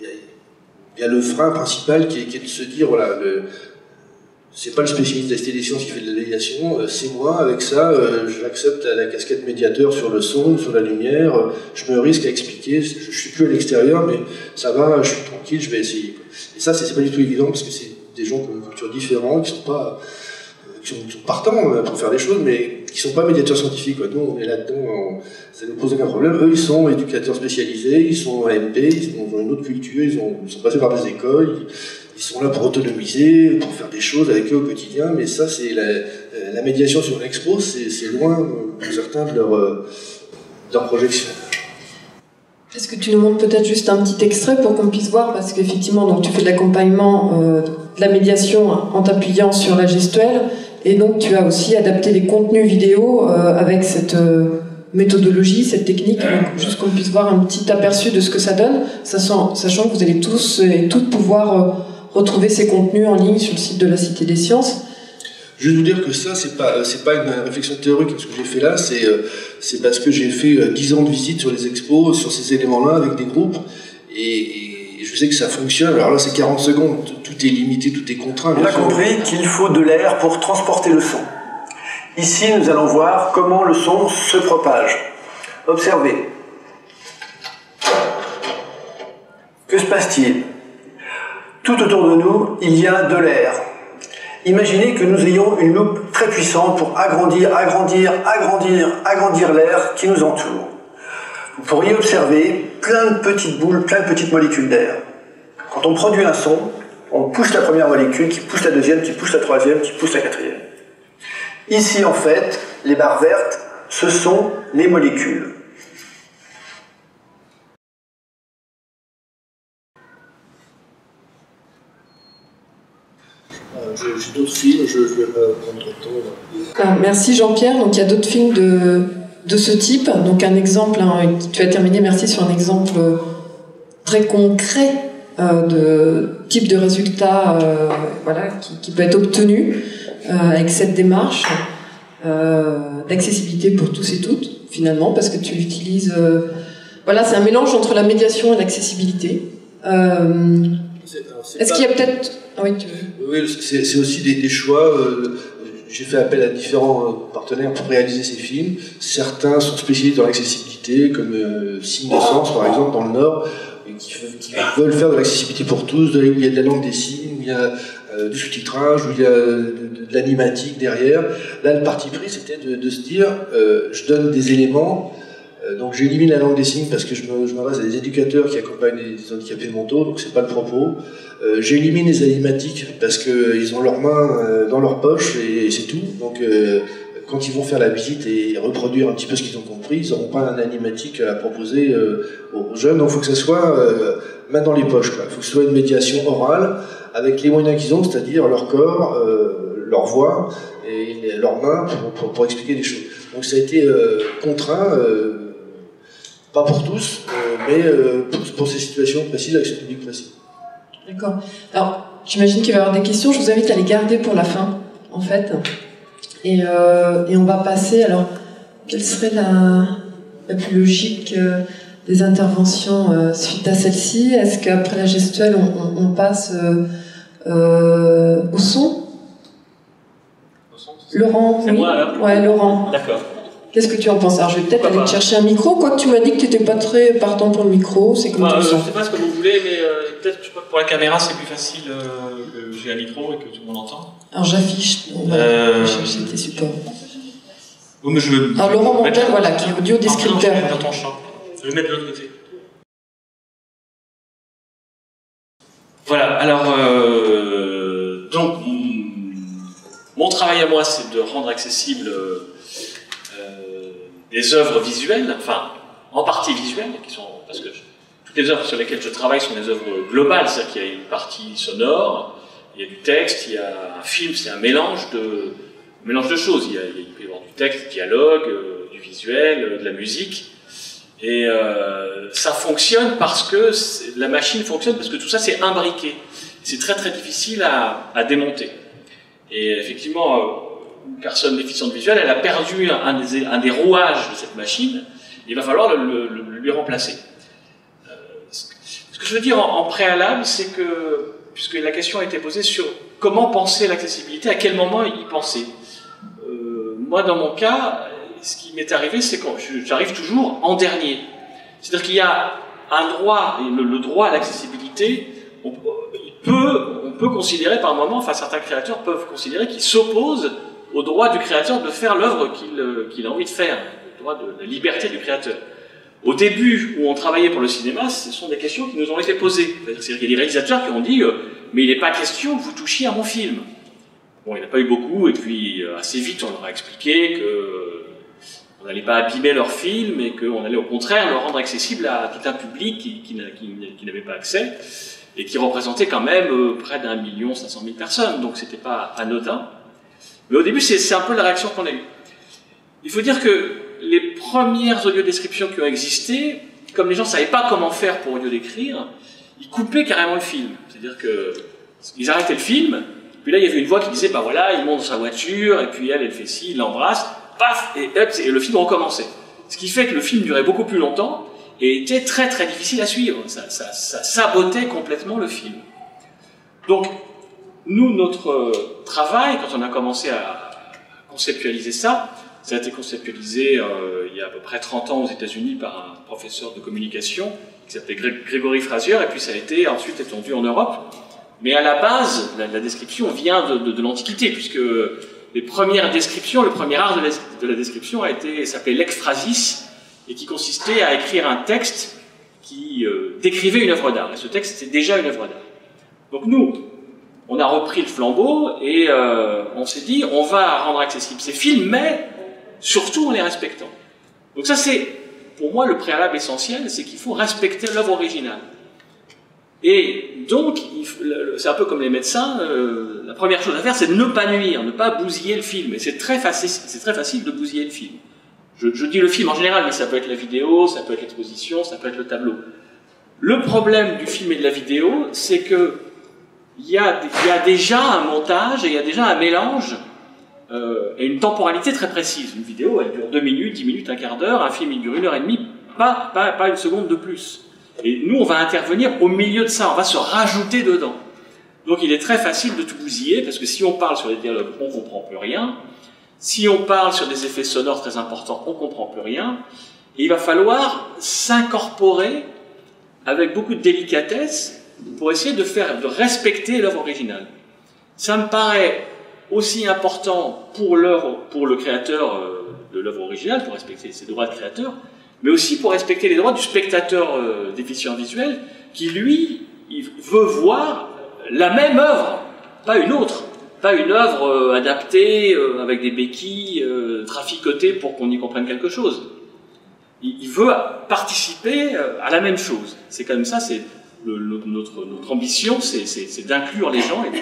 il y a le frein principal qui est de se dire, voilà, c'est pas le spécialiste de la Cité des sciences qui fait de la médiation, c'est moi, avec ça, j'accepte la casquette médiateur sur le son, sur la lumière, je me risque à expliquer, je suis plus à l'extérieur, mais ça va, je suis tranquille, je vais essayer. Et ça, c'est pas du tout évident, parce que c'est des gens qui ont une culture différente, qui sont partants pour faire des choses, mais qui sont pas médiateurs scientifiques, quoi. Nous, on est là-dedans, ça nous pose aucun problème. Eux, ils sont éducateurs spécialisés, ils sont AMP, ils ont une autre culture, ils sont passés par des écoles, ils sont là pour autonomiser, pour faire des choses avec eux au quotidien, mais ça, c'est la médiation sur l'expo, c'est loin pour certains de leur projection. Est-ce que tu nous montres peut-être juste un petit extrait pour qu'on puisse voir, parce qu'effectivement, tu fais de l'accompagnement, de la médiation en t'appuyant sur la gestuelle, et donc tu as aussi adapté des contenus vidéo avec cette méthodologie, cette technique, juste qu'on puisse voir un petit aperçu de ce que ça donne, sachant que vous allez tous et toutes pouvoir retrouver ces contenus en ligne sur le site de la Cité des Sciences. Je veux vous dire que ça, c'est pas une réflexion théorique, ce que j'ai fait là, c'est parce que j'ai fait 10 ans de visite sur les expos, sur ces éléments-là, avec des groupes, et je sais que ça fonctionne. Alors là, c'est 40 secondes, tout est limité, tout est contraint. On a compris qu'il faut de l'air pour transporter le son. Ici, nous allons voir comment le son se propage. Observez. Que se passe-t-il ? Tout autour de nous, il y a de l'air. Imaginez que nous ayons une loupe très puissante pour agrandir l'air qui nous entoure. Vous pourriez observer plein de petites boules, plein de petites molécules d'air. Quand on produit un son, on pousse la première molécule, qui pousse la deuxième, qui pousse la troisième, qui pousse la quatrième. Ici, en fait, les barres vertes, ce sont les molécules. J'ai d'autres films, je vais pas prendre le temps. Ah, merci Jean-Pierre. Donc il y a d'autres films de ce type. Donc un exemple, hein, tu as terminé, merci, sur un exemple très concret de type de résultat voilà, qui peut être obtenu avec cette démarche d'accessibilité pour tous et toutes, finalement, parce que tu utilises... voilà, c'est un mélange entre la médiation et l'accessibilité. Est-ce qu'il y a peut-être... Oui, c'est aussi des choix. J'ai fait appel à différents partenaires pour réaliser ces films. Certains sont spécialistes dans l'accessibilité, comme Signe de Sens, par exemple, dans le Nord, et qui veulent faire de l'accessibilité pour tous, où il y a de la langue des signes, où il y a du sous-titrage, où il y a de l'animatique derrière. Là, le parti pris, c'était de se dire, je donne des éléments... Donc j'élimine la langue des signes parce que je m'adresse à des éducateurs qui accompagnent les handicapés mentaux, donc c'est pas le propos. J'élimine les animatiques parce qu'ils ont leurs mains dans leur poche et c'est tout. Donc quand ils vont faire la visite et reproduire un petit peu ce qu'ils ont compris, ils n'auront pas un animatique à proposer aux jeunes. Donc il faut que ce soit main dans les poches, quoi. Il faut que ce soit une médiation orale avec les moyens qu'ils ont, c'est-à-dire leur corps, leur voix et leurs mains pour expliquer les choses. Donc ça a été contraint... pas pour tous, mais pour ces situations précises, avec ce public précis. D'accord. Alors, j'imagine qu'il va y avoir des questions, je vous invite à les garder pour la fin, en fait. Et on va passer, alors, quelle serait la plus logique des interventions suite à celle-ci? Est-ce qu'après la gestuelle, on passe au son? Laurent, oui. Moi, là, ouais, Laurent. D'accord. Qu'est-ce que tu en penses? Alors je vais peut-être aller te chercher un micro, quoi. Tu m'as dit que tu n'étais pas très partant pour le micro, c'est comme ça. Je ne sais pas ce que vous voulez, mais peut-être que pour la caméra c'est plus facile que j'ai un micro et que tout le monde entend. Alors j'affiche, on va chercher tes supports. Oui, mais je veux... Alors Laurent Mantel, voilà, qui est audio descripteur. Je vais le mettre dans ton champ. Je vais le mettre de l'autre côté. Voilà, alors... donc, mon travail à moi, c'est de rendre accessible des œuvres visuelles, enfin, en partie visuelles, qui sont... parce que toutes les œuvres sur lesquelles je travaille sont des œuvres globales, c'est-à-dire qu'il y a une partie sonore, il y a du texte, il y a un film, c'est un mélange de choses. Il peut y avoir du texte, du dialogue, du visuel, de la musique. Et ça fonctionne parce que la machine fonctionne, parce que tout ça c'est imbriqué. C'est très très difficile à démonter. Et effectivement, une personne déficiente visuelle, elle a perdu un des rouages de cette machine, il va falloir lui remplacer. Ce que je veux dire en préalable, c'est que, puisque la question a été posée sur comment penser l'accessibilité, à quel moment y penser. Moi, dans mon cas, ce qui m'est arrivé, c'est que j'arrive toujours en dernier. C'est-à-dire qu'il y a un droit, et le droit à l'accessibilité, on peut considérer par moment, enfin certains créateurs peuvent considérer qu'ils s'opposent au droit du créateur de faire l'œuvre qu'il a envie de faire, le droit de la liberté du créateur. Au début, où on travaillait pour le cinéma, ce sont des questions qui nous ont été posées. C'est-à-dire qu'il y a des réalisateurs qui ont dit « mais il n'est pas question que vous touchiez à mon film ». Bon, il n'y en a pas eu beaucoup, et puis assez vite on leur a expliqué qu'on n'allait pas abîmer leur film, et qu'on allait au contraire le rendre accessible à tout un public qui n'avait pas accès, et qui représentait quand même près d'1 500 000 personnes, donc c'était pas anodin. Mais au début, c'est un peu la réaction qu'on a eue. Il faut dire que les premières audiodescriptions qui ont existé, comme les gens ne savaient pas comment faire pour audio-décrire, ils coupaient carrément le film. C'est-à-dire qu'ils arrêtaient le film, puis là il y avait une voix qui disait « bah voilà, il monte dans sa voiture, et puis elle fait ci, il l'embrasse, paf, et le film recommençait ». Ce qui fait que le film durait beaucoup plus longtemps, et était très très difficile à suivre. Ça sabotait complètement le film. Donc, nous, notre travail, quand on a commencé à conceptualiser ça, ça a été conceptualisé il y a à peu près 30 ans aux États-Unis par un professeur de communication qui s'appelait Grégory Frazier, et puis ça a été ensuite étendu en Europe. Mais à la base, la description vient de l'Antiquité, puisque les premières descriptions, le premier art de la description s'appelait l'ekphrasis, et qui consistait à écrire un texte qui décrivait une œuvre d'art. Et ce texte, c'était déjà une œuvre d'art. Donc nous, on a repris le flambeau, et on s'est dit, on va rendre accessibles ces films, mais surtout en les respectant. Donc ça, c'est, pour moi, le préalable essentiel, c'est qu'il faut respecter l'œuvre originale. Et donc, c'est un peu comme les médecins, la première chose à faire, c'est de ne pas nuire, ne pas bousiller le film. Et c'est très facile de bousiller le film. Je dis le film en général, mais ça peut être la vidéo, ça peut être l'exposition, ça peut être le tableau. Le problème du film et de la vidéo, c'est que il y a déjà un montage et il y a déjà un mélange et une temporalité très précise. Une vidéo, elle dure 2 minutes, 10 minutes, un quart d'heure. Un film, il dure 1 heure et demie, pas 1 seconde de plus. Et nous, on va intervenir au milieu de ça, on va se rajouter dedans. Donc il est très facile de tout bousiller, parce que si on parle sur les dialogues, on ne comprend plus rien. Si on parle sur des effets sonores très importants, on ne comprend plus rien. Et il va falloir s'incorporer avec beaucoup de délicatesse pour essayer de respecter l'œuvre originale. Ça me paraît aussi important pour le créateur de l'œuvre originale, pour respecter ses droits de créateur, mais aussi pour respecter les droits du spectateur déficient visuel, qui lui, il veut voir la même œuvre, pas une autre. Pas une œuvre adaptée, avec des béquilles, traficotées pour qu'on y comprenne quelque chose. Il veut participer à la même chose. C'est comme ça, c'est notre ambition, c'est d'inclure les gens et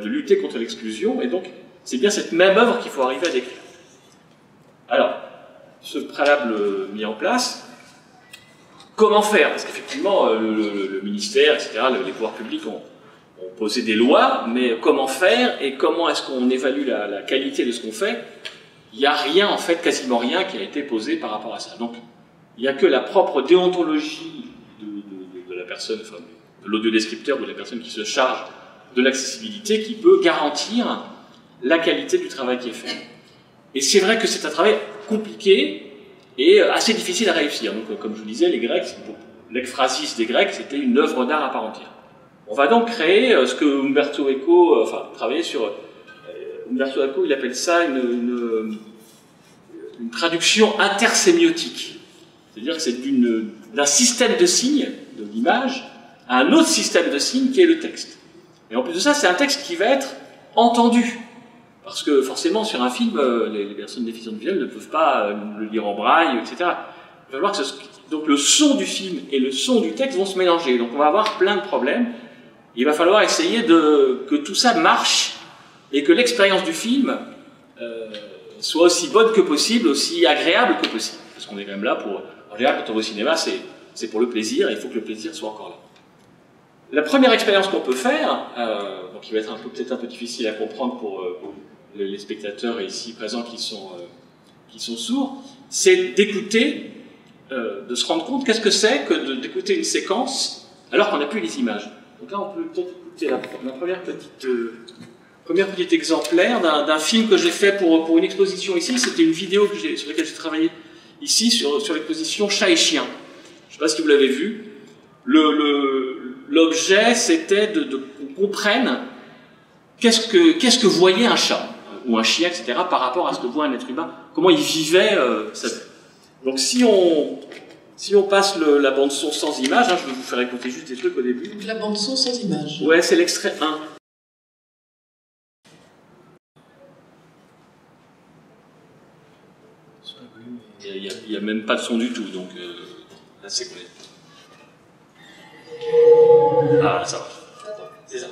de lutter contre l'exclusion. Et donc, c'est bien cette même œuvre qu'il faut arriver à décrire. Alors, ce préalable mis en place, comment faire? Parce qu'effectivement, le ministère, etc., les pouvoirs publics ont posé des lois, mais comment faire et comment est-ce qu'on évalue la qualité de ce qu'on fait? Il n'y a rien, en fait, quasiment rien qui a été posé par rapport à ça. Donc, il n'y a que la propre déontologie de la personne, enfin, de l'audiodescripteur, de la personne qui se charge de l'accessibilité, qui peut garantir la qualité du travail qui est fait. Et c'est vrai que c'est un travail compliqué et assez difficile à réussir. Donc, comme je vous disais, les Grecs, l'ekphrasis des Grecs, c'était une œuvre d'art à part entière. On va donc créer ce que Umberto Eco, enfin, travailler sur... Umberto Eco, il appelle ça une traduction intersémiotique. C'est-à-dire que c'est d'un système de signes, de l'image, à un autre système de signes qui est le texte. Et en plus de ça, c'est un texte qui va être entendu. Parce que forcément, sur un film, les personnes déficientes visuelles ne peuvent pas le lire en braille, etc. Il va falloir que donc le son du film et le son du texte vont se mélanger. Donc on va avoir plein de problèmes. Il va falloir essayer que tout ça marche et que l'expérience du film soit aussi bonne que possible, aussi agréable que possible. Parce qu'on est quand même là pour... En général, quand on va au cinéma, c'est pour le plaisir, et il faut que le plaisir soit encore là. La première expérience qu'on peut faire, donc qui va être peut-être un peu difficile à comprendre pour les spectateurs ici présents qui sont sourds, c'est d'écouter, de se rendre compte qu'est-ce que c'est que d'écouter une séquence alors qu'on n'a plus les images. Donc là, on peut peut-être écouter la première petite exemplaire d'un film que j'ai fait pour une exposition ici. C'était une vidéo sur laquelle j'ai travaillé ici, sur l'exposition Chat et Chien. Je ne sais pas si vous l'avez vu. L'objet, c'était qu'on comprenne qu'est-ce que voyait un chat, ou un chien, etc., par rapport à ce que voit un être humain, comment il vivait sa vie. Donc si on passe la bande-son sans image, hein, je vais vous faire écouter juste des trucs au début. La bande-son sans image. Ouais, c'est l'extrait 1. Il n'y a même pas de son du tout, donc là c'est cool. Ah, ça va. C'est ça.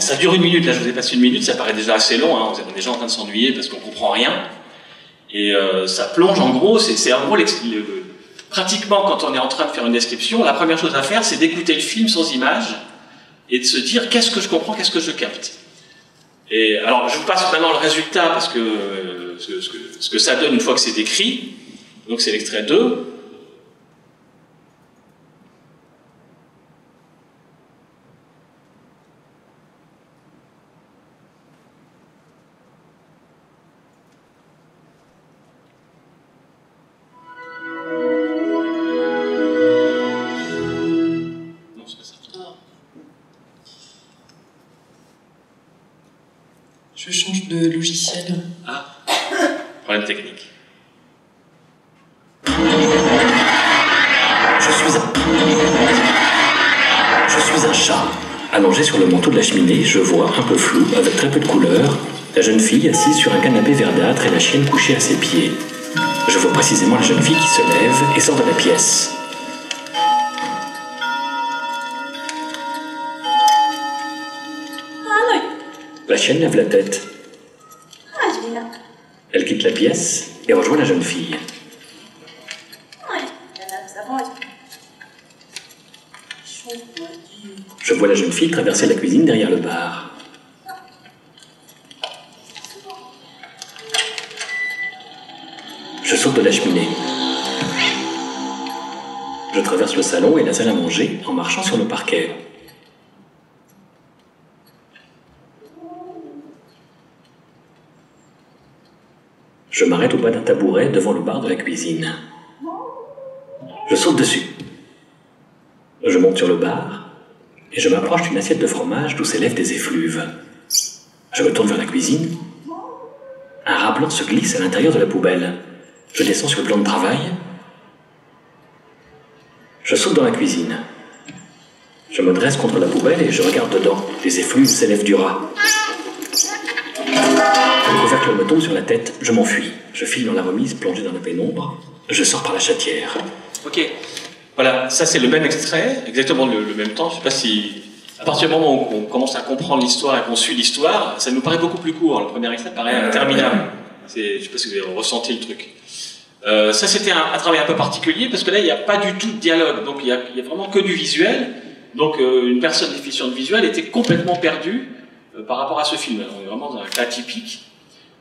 Ça dure une minute, là je vous ai passé une minute, ça paraît déjà assez long, hein. On est déjà en train de s'ennuyer parce qu'on comprend rien. Et ça plonge en gros, c'est en gros, pratiquement quand on est en train de faire une description, la première chose à faire c'est d'écouter le film sans image et de se dire qu'est-ce que je comprends, qu'est-ce que je capte. Et alors je vous passe maintenant le résultat parce que ce que ça donne une fois que c'est décrit, donc c'est l'extrait 2. Je vois un peu flou, avec très peu de couleurs, la jeune fille assise sur un canapé verdâtre et la chienne couchée à ses pieds. Je vois précisément la jeune fille qui se lève et sort de la pièce. La chienne lève la tête. Elle quitte la pièce et rejoint la jeune fille. Je vois la jeune fille traverser la cuisine derrière le bar. de la cheminée. Je traverse le salon et la salle à manger en marchant sur le parquet. Je m'arrête au bas d'un tabouret devant le bar de la cuisine. Je saute dessus. Je monte sur le bar et je m'approche d'une assiette de fromage d'où s'élèvent des effluves. Je me tourne vers la cuisine. Un rat blanc se glisse à l'intérieur de la poubelle. Je descends sur le plan de travail. Je saute dans la cuisine. Je me dresse contre la poubelle et je regarde dedans. Les effluves s'élèvent du rat. Le couvercle me tombe sur la tête, je m'enfuis. Je file dans la remise, plongée dans la pénombre. Je sors par la chatière. Ok. Voilà, ça c'est le même extrait, exactement le même temps. Je sais pas si... À partir du moment où on commence à comprendre l'histoire et qu'on suit l'histoire, ça nous paraît beaucoup plus court. Le premier extrait paraît interminable. Je sais pas si vous avez ressenti le truc. Ça c'était un travail un peu particulier, parce que là il n'y a pas du tout de dialogue. Donc il n'y a vraiment que du visuel. Donc une personne déficient de visuel était complètement perdue par rapport à ce film. On est vraiment dans un cas typique.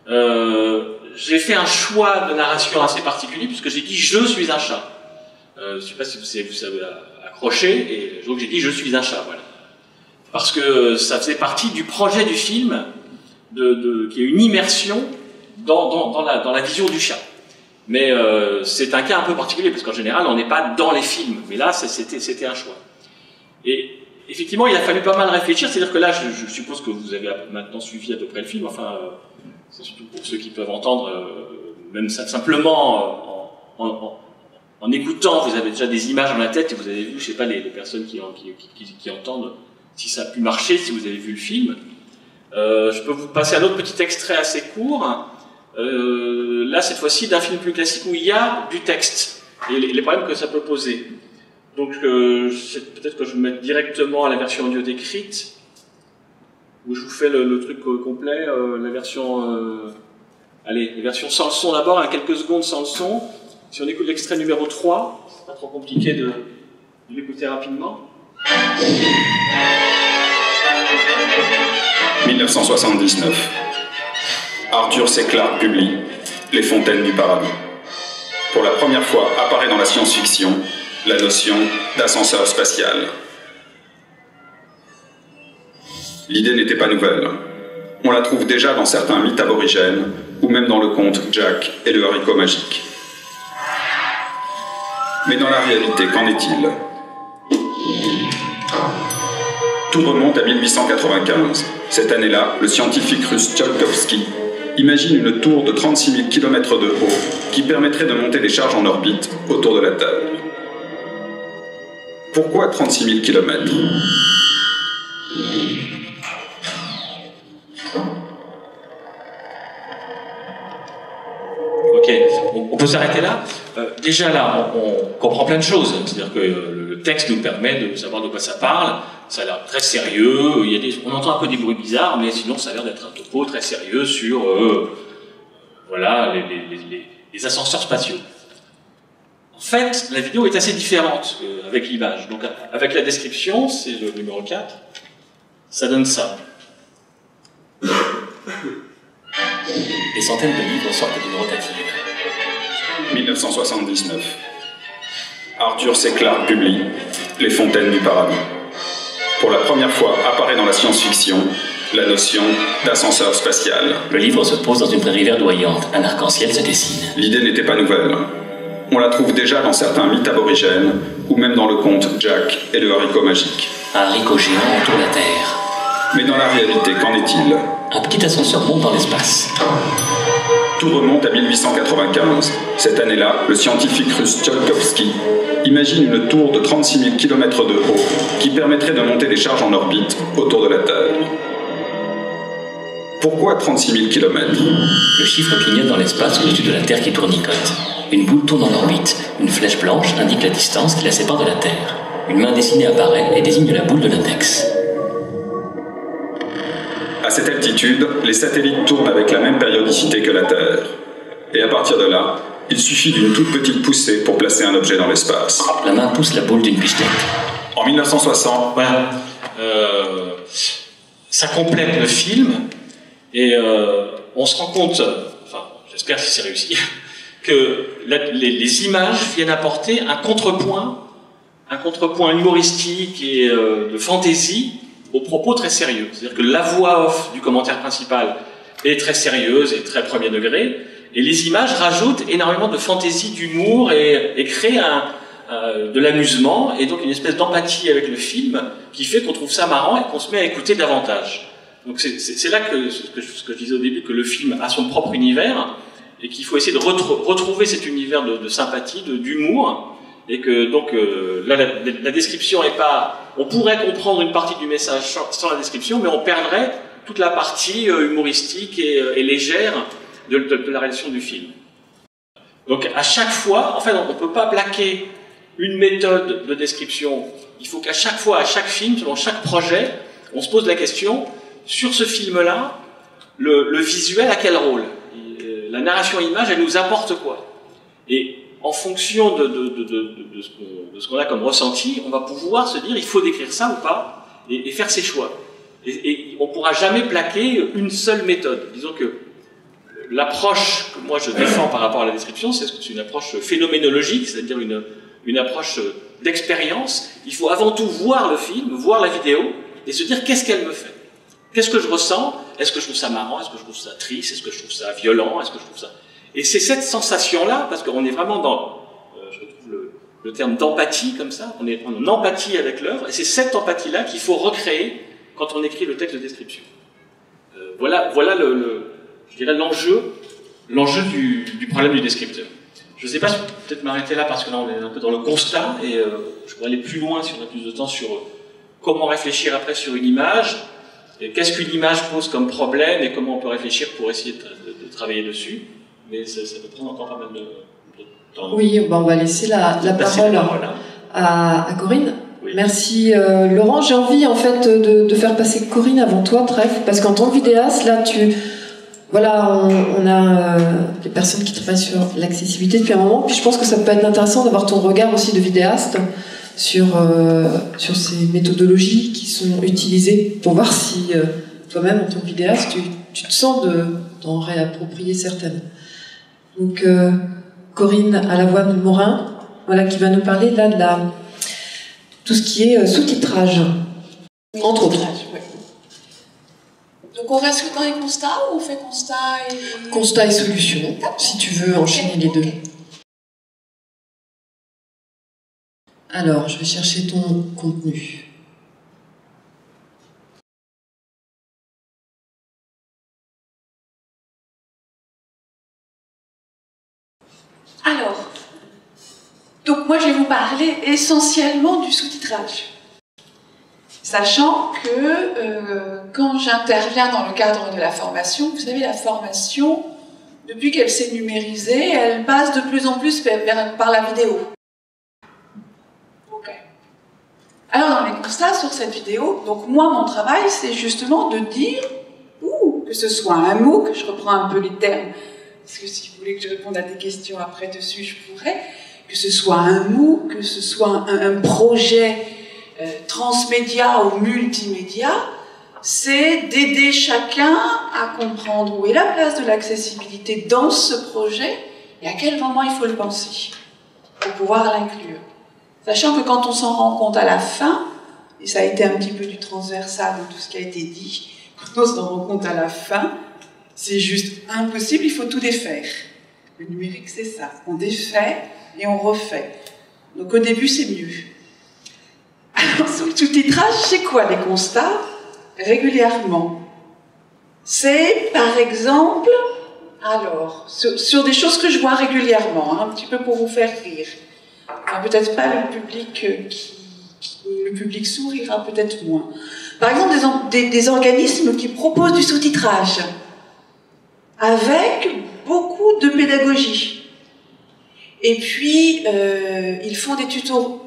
J'ai fait un choix de narration assez particulier, puisque j'ai dit « je suis un chat ». Je ne sais pas si vous savez accrocher, et donc j'ai dit « je suis un chat », voilà. Parce que ça faisait partie du projet du film, qui est une immersion dans la vision du chat. Mais c'est un cas un peu particulier, parce qu'en général, on n'est pas dans les films, mais là, c'était un choix. Et effectivement, il a fallu pas mal réfléchir, c'est-à-dire que là, je suppose que vous avez maintenant suivi à peu près le film, enfin... c'est surtout pour ceux qui peuvent entendre, même simplement en écoutant, vous avez déjà des images dans la tête et vous avez vu, je sais pas, les personnes qui entendent, si ça a pu marcher, si vous avez vu le film. Je peux vous passer un autre petit extrait assez court, là cette fois-ci d'un film plus classique où il y a du texte et les problèmes que ça peut poser. Donc peut-être que je vais me mettre directement à la version audio décrite, où je vous fais le truc complet, la version... allez, la version sans le son d'abord, à quelques secondes sans le son. Si on écoute l'extrait numéro 3, c'est pas trop compliqué de l'écouter rapidement. 1979. Arthur C. Clarke publie Les Fontaines du Paradis. Pour la première fois apparaît dans la science-fiction la notion d'ascenseur spatial. L'idée n'était pas nouvelle. On la trouve déjà dans certains mythes aborigènes, ou même dans le conte Jack et le Haricot Magique. Mais dans la réalité, qu'en est-il? Tout remonte à 1895. Cette année-là, le scientifique russe Tsiolkovski imagine une tour de 36 000 km de haut qui permettrait de monter les charges en orbite autour de la Terre. Pourquoi 36 000 km? Ok, on peut s'arrêter là. Déjà là, on comprend plein de choses. C'est-à-dire que le texte nous permet de savoir de quoi ça parle. Ça a l'air très sérieux. On entend un peu des bruits bizarres, mais sinon ça a l'air d'être un topo très sérieux sur voilà, les ascenseurs spatiaux. En fait, la vidéo est assez différente avec l'image. Donc avec la description, c'est le numéro 4, ça donne ça. Des centaines de livres sortent d'une rotative. 1979. Arthur C. Clarke publie Les Fontaines du Paradis. Pour la première fois apparaît dans la science-fiction la notion d'ascenseur spatial. Le livre se pose dans une prairie verdoyante. Un arc-en-ciel se dessine. L'idée n'était pas nouvelle. On la trouve déjà dans certains mythes aborigènes, ou même dans le conte Jack et le Haricot Magique. Un haricot géant entoure la Terre. Mais dans la réalité, qu'en est-il? Un petit ascenseur monte dans l'espace. Tout remonte à 1895. Cette année-là, le scientifique russe Tsiolkovski imagine une tour de 36 000 km de haut qui permettrait de monter les charges en orbite autour de la Terre. Pourquoi 36 000 km? Le chiffre clignote dans l'espace au-dessus de la Terre qui tournicote. Une boule tourne en orbite. Une flèche blanche indique la distance qui la sépare de la Terre. Une main dessinée apparaît et désigne la boule de l'index. À cette altitude, les satellites tournent avec la même périodicité que la Terre. Et à partir de là, il suffit d'une toute petite poussée pour placer un objet dans l'espace. La main pousse la boule d'une pichenette. En 1960, voilà. Ça complète le film, et on se rend compte, enfin, j'espère si c'est réussi, que les images viennent apporter un contrepoint humoristique et de fantaisie aux propos très sérieux. C'est-à-dire que la voix off du commentaire principal est très sérieuse et très premier degré, et les images rajoutent énormément de fantaisie, d'humour, et créent de l'amusement, et donc une espèce d'empathie avec le film qui fait qu'on trouve ça marrant et qu'on se met à écouter davantage. Donc c'est là ce que je disais au début, que le film a son propre univers, et qu'il faut essayer de retrouver cet univers de sympathie, d'humour, et que donc la description est pas... On pourrait comprendre une partie du message sans la description, mais on perdrait toute la partie humoristique et légère de la réalisation du film. Donc à chaque fois, en fait, on ne peut pas plaquer une méthode de description. Il faut qu'à chaque fois, à chaque film, selon chaque projet, on se pose la question, sur ce film-là, le visuel a quel rôle ? La narration-image, elle nous apporte quoi? Et en fonction de ce qu'on a comme ressenti, on va pouvoir se dire, il faut décrire ça ou pas, et faire ses choix. Et on ne pourra jamais plaquer une seule méthode. Disons que l'approche que moi je défends par rapport à la description, c'est une approche phénoménologique, c'est-à-dire une approche d'expérience. Il faut avant tout voir le film, voir la vidéo, et se dire, qu'est-ce qu'elle me fait? Qu'est-ce que je ressens? Est-ce que je trouve ça marrant? Est-ce que je trouve ça triste? Est-ce que je trouve ça violent? Est-ce que je trouve ça... Et c'est cette sensation-là, parce qu'on est vraiment dans, je trouve le terme d'empathie comme ça, on est en empathie avec l'œuvre, et c'est cette empathie-là qu'il faut recréer quand on écrit le texte de description. Voilà je dirais l'enjeu du problème du descripteur. Je ne sais pas, je vais peut-être m'arrêter là, parce que là on est un peu dans le constat, et je pourrais aller plus loin si on a plus de temps sur comment réfléchir après sur une image, qu'est-ce qu'une image pose comme problème et comment on peut réfléchir pour essayer de travailler dessus. Mais ça peut prendre encore pas mal de temps. Oui, ben on va laisser la parole à Corinne. Oui. Merci Laurent. J'ai envie en fait de faire passer Corinne avant toi, Trèfle, parce qu'en tant que vidéaste, là tu... Voilà, on a des personnes qui travaillent sur l'accessibilité depuis un moment, puis je pense que ça peut être intéressant d'avoir ton regard aussi de vidéaste sur ces méthodologies qui sont utilisées pour voir si toi-même, en tant que vidéaste, tu te sens d'en réapproprier certaines. Donc Corinne Allavoine Morin, voilà, qui va nous parler là, tout ce qui est sous-titrage, oui, entre autres. Oui. Donc on reste dans les constats ou on fait constat et... Constat et solution, si tu veux enchaîner les deux. Alors, je vais chercher ton contenu. Alors, donc moi je vais vous parler essentiellement du sous-titrage. Sachant que quand j'interviens dans le cadre de la formation, vous savez, la formation, depuis qu'elle s'est numérisée, elle passe de plus en plus par la vidéo. Alors dans les constats sur cette vidéo, donc moi mon travail c'est justement de dire, que ce soit un MOOC, je reprends un peu les termes, parce que si vous voulez que je réponde à des questions après dessus, je pourrais, que ce soit un MOOC, que ce soit un projet transmédia ou multimédia, c'est d'aider chacun à comprendre où est la place de l'accessibilité dans ce projet et à quel moment il faut le penser pour pouvoir l'inclure. Sachant que quand on s'en rend compte à la fin, et ça a été un petit peu du transversal de tout ce qui a été dit, quand on s'en rend compte à la fin, c'est juste impossible, il faut tout défaire. Le numérique, c'est ça. On défait et on refait. Donc au début, c'est mieux. Alors, sur le sous-titrage, c'est quoi les constats? Régulièrement. C'est, par exemple, alors, sur des choses que je vois régulièrement, hein, un petit peu pour vous faire rire. Enfin, peut-être pas le public le public sourira peut-être moins. Par exemple, des organismes qui proposent du sous-titrage avec beaucoup de pédagogie. Et puis, ils font des tutos,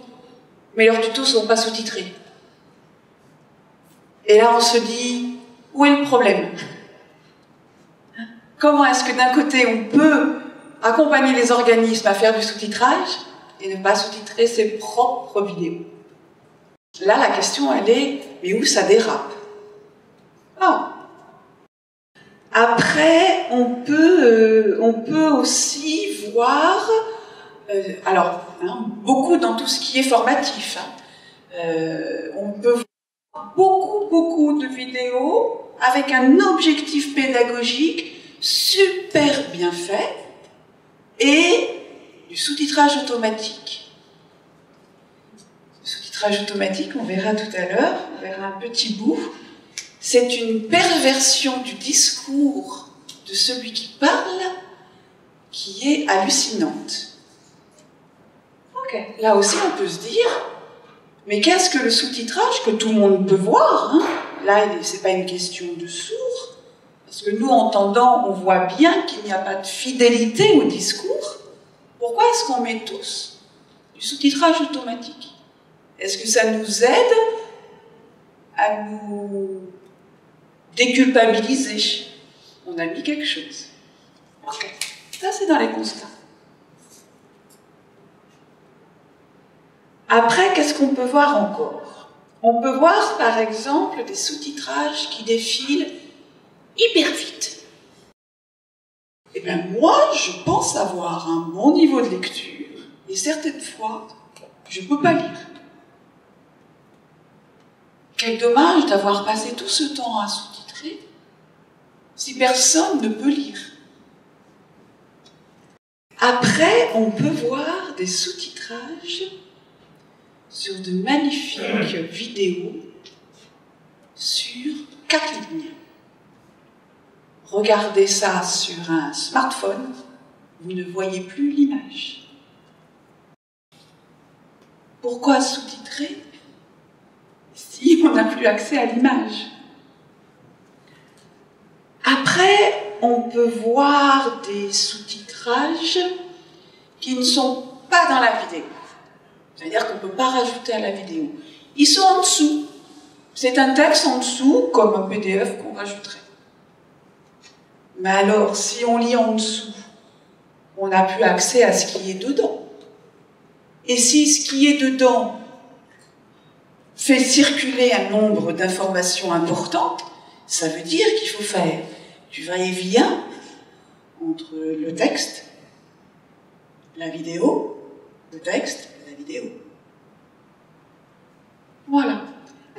mais leurs tutos ne sont pas sous-titrés. Et là, on se dit, où est le problème? Comment est-ce que d'un côté, on peut accompagner les organismes à faire du sous-titrage et ne pas sous-titrer ses propres vidéos? Là, la question, elle est, mais où ça dérape? Après, on peut aussi voir, alors hein, beaucoup dans tout ce qui est formatif, hein, on peut voir beaucoup de vidéos avec un objectif pédagogique super bien fait et du sous-titrage automatique. Le sous-titrage automatique, on verra tout à l'heure, on verra un petit bout. C'est une perversion du discours de celui qui parle qui est hallucinante. Ok. Là aussi, on peut se dire, mais qu'est-ce que le sous-titrage que tout le monde peut voir, hein? Là, c'est pas une question de sourd, parce que nous, entendant, on voit bien qu'il n'y a pas de fidélité au discours. Pourquoi est-ce qu'on met tous du sous-titrage automatique? Est-ce que ça nous aide à nous déculpabiliser? On a mis quelque chose. Okay. Ça, c'est dans les constats. Après, qu'est-ce qu'on peut voir encore? On peut voir, par exemple, des sous-titrages qui défilent hyper vite. Eh bien, moi, je pense avoir un bon niveau de lecture, et certaines fois, je ne peux pas lire. Quel dommage d'avoir passé tout ce temps à sous-titrer si personne ne peut lire. Après, on peut voir des sous-titrages sur de magnifiques vidéos sur 4 lignes. Regardez ça sur un smartphone, vous ne voyez plus l'image. Pourquoi sous-titrer si on n'a plus accès à l'image? Après, on peut voir des sous-titrages qui ne sont pas dans la vidéo. C'est-à-dire qu'on ne peut pas rajouter à la vidéo. Ils sont en dessous. C'est un texte en dessous, comme un PDF qu'on rajouterait. Mais alors, si on lit en dessous, on n'a plus accès à ce qui est dedans. Et si ce qui est dedans fait circuler un nombre d'informations importantes, ça veut dire qu'il faut faire du va-et-vient entre le texte, la vidéo, le texte, la vidéo. Voilà.